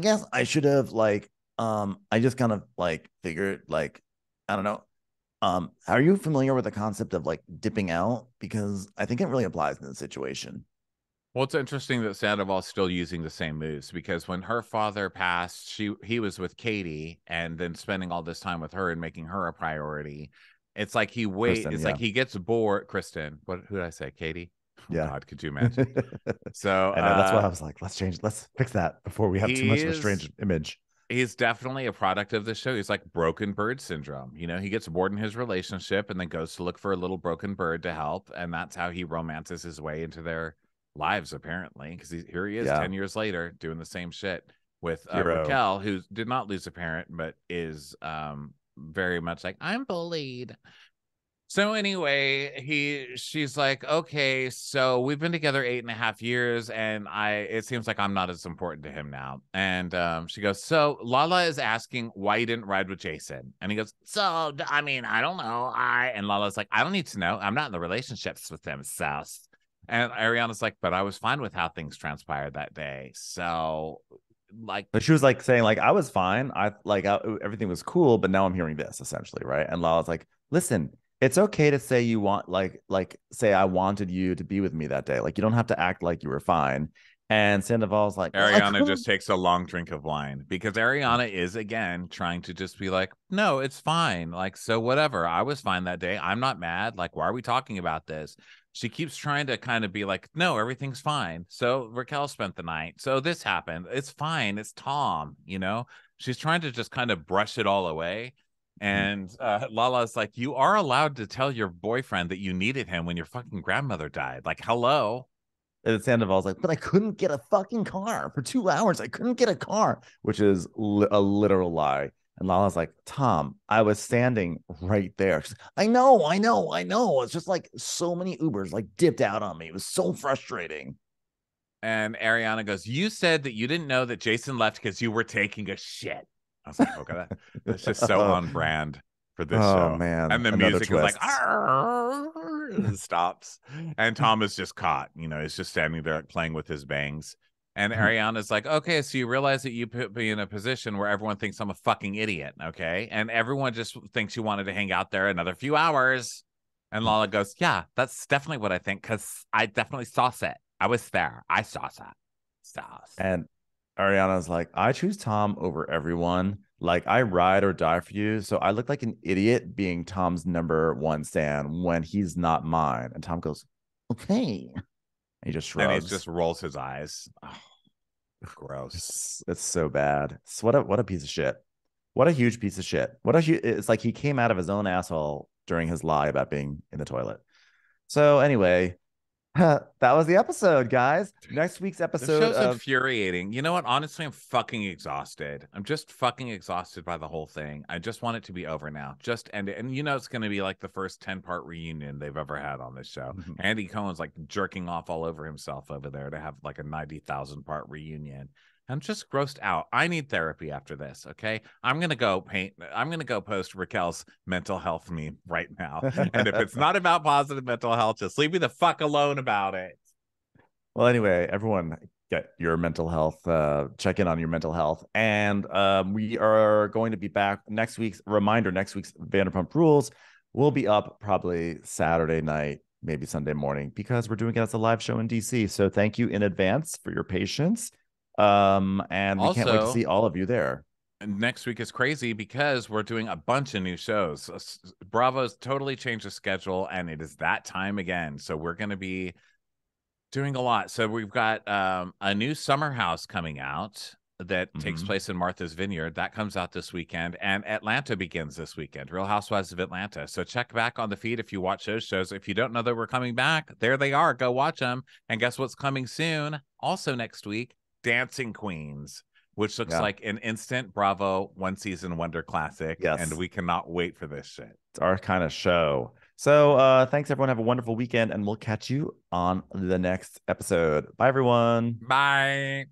guess I should have, like, I just kind of, like, figured, like, I don't know. Are you familiar with the concept of, like, dipping out? Because I think it really applies in this situation. Well, it's interesting that Sandoval's still using the same moves, because when her father passed, he was with Katie, and then spending all this time with her and making her a priority. It's like he waits. It's like he gets bored. Kristen, who did I say? Katie? Oh, yeah. God, could you imagine? So I know, that's why I was like, let's fix that before we have too much of a strange image. He's definitely a product of the show. He's like broken bird syndrome. You know, he gets bored in his relationship and then goes to look for a little broken bird to help, and that's how he romances his way into their lives, apparently, because here he is 10 years later doing the same shit with Raquel, who did not lose a parent but is very much like, I'm bullied. So anyway, she's like, okay, so we've been together 8.5 years, and it seems like I'm not as important to him now. And she goes, so Lala is asking why you didn't ride with Jason. And he goes, so, I mean, I don't know. And Lala's like, I don't need to know. I'm not in the relationships with him, so. And Ariana's like, but I was fine with how things transpired that day. So, like, but she was like saying, like, I was fine. Everything was cool. But now I'm hearing this, essentially, right? And Lala's like, listen, it's okay to say you want, say I wanted you to be with me that day. Like, you don't have to act like you were fine. And Sandoval's like, Ariana just takes a long drink of wine, because Ariana is, again, trying to just be like, no, it's fine. Like, so whatever. I was fine that day. I'm not mad. Like, why are we talking about this? She keeps trying to kind of be like, no, everything's fine. So Raquel spent the night. So this happened. It's fine. It's Tom, you know? She's trying to just kind of brush it all away. And Lala's like, you are allowed to tell your boyfriend that you needed him when your fucking grandmother died. Like, hello. And Sandoval's like, but I couldn't get a fucking car for 2 hours. I couldn't get a car, which is a literal lie. And Lala's like, Tom, I was standing right there. She's like, I know. It's just like so many Ubers like dipped out on me. It was so frustrating. And Ariana goes, you said that you didn't know that Jason left because you were taking a shit. I was like, okay, that's just so on brand for this show. Man. And the music twist is like, and stops. And Tom is just caught. You know, he's just standing there playing with his bangs. And Ariana's like, okay, so you realize that you put me in a position where everyone thinks I'm a fucking idiot, okay? And everyone just thinks you wanted to hang out there another few hours. And Lala goes, yeah, that's definitely what I think, because I definitely saw it. I was there. I saw that. And Ariana's like, I choose Tom over everyone. Like, I ride or die for you. So I look like an idiot being Tom's #1 stan when he's not mine. And Tom goes, okay. He just shrugs. And he just rolls his eyes. Oh, gross. It's so bad. It's what a piece of shit. What a huge piece of shit. It's like he came out of his own asshole during his lie about being in the toilet. So anyway, that was the episode, guys. Next week's episode. This show's infuriating. You know what? Honestly, I'm fucking exhausted. I'm just fucking exhausted by the whole thing. I just want it to be over now. Just end it. And you know it's going to be like the first 10-part reunion they've ever had on this show. Andy Cohen's like jerking off all over himself over there to have like a 90,000-part reunion. I'm just grossed out. I need therapy after this, okay? I'm going to go post Raquel's mental health meme right now. And if it's not about positive mental health, just leave me the fuck alone about it. Well, anyway, everyone get your mental health, check in on your mental health. And we are going to be back next week's Vanderpump Rules. We'll be up probably Saturday night, maybe Sunday morning, because we're doing it as a live show in DC. So thank you in advance for your patience. And we also can't wait to see all of you there. Next week is crazy because we're doing a bunch of new shows. Bravo's totally changed the schedule, and it is that time again. So we're going to be doing a lot. So we've got a new Summer House coming out that takes place in Martha's Vineyard. That comes out this weekend, and Atlanta begins this weekend. Real Housewives of Atlanta. So check back on the feed if you watch those shows. If you don't know that we're coming back, there they are. Go watch them. And guess what's coming soon? Also next week, Dancing Queens, which looks like an instant Bravo one-season wonder classic. Yes. And we cannot wait for this shit. It's our kind of show. So thanks, everyone. Have a wonderful weekend, and we'll catch you on the next episode. Bye, everyone. Bye.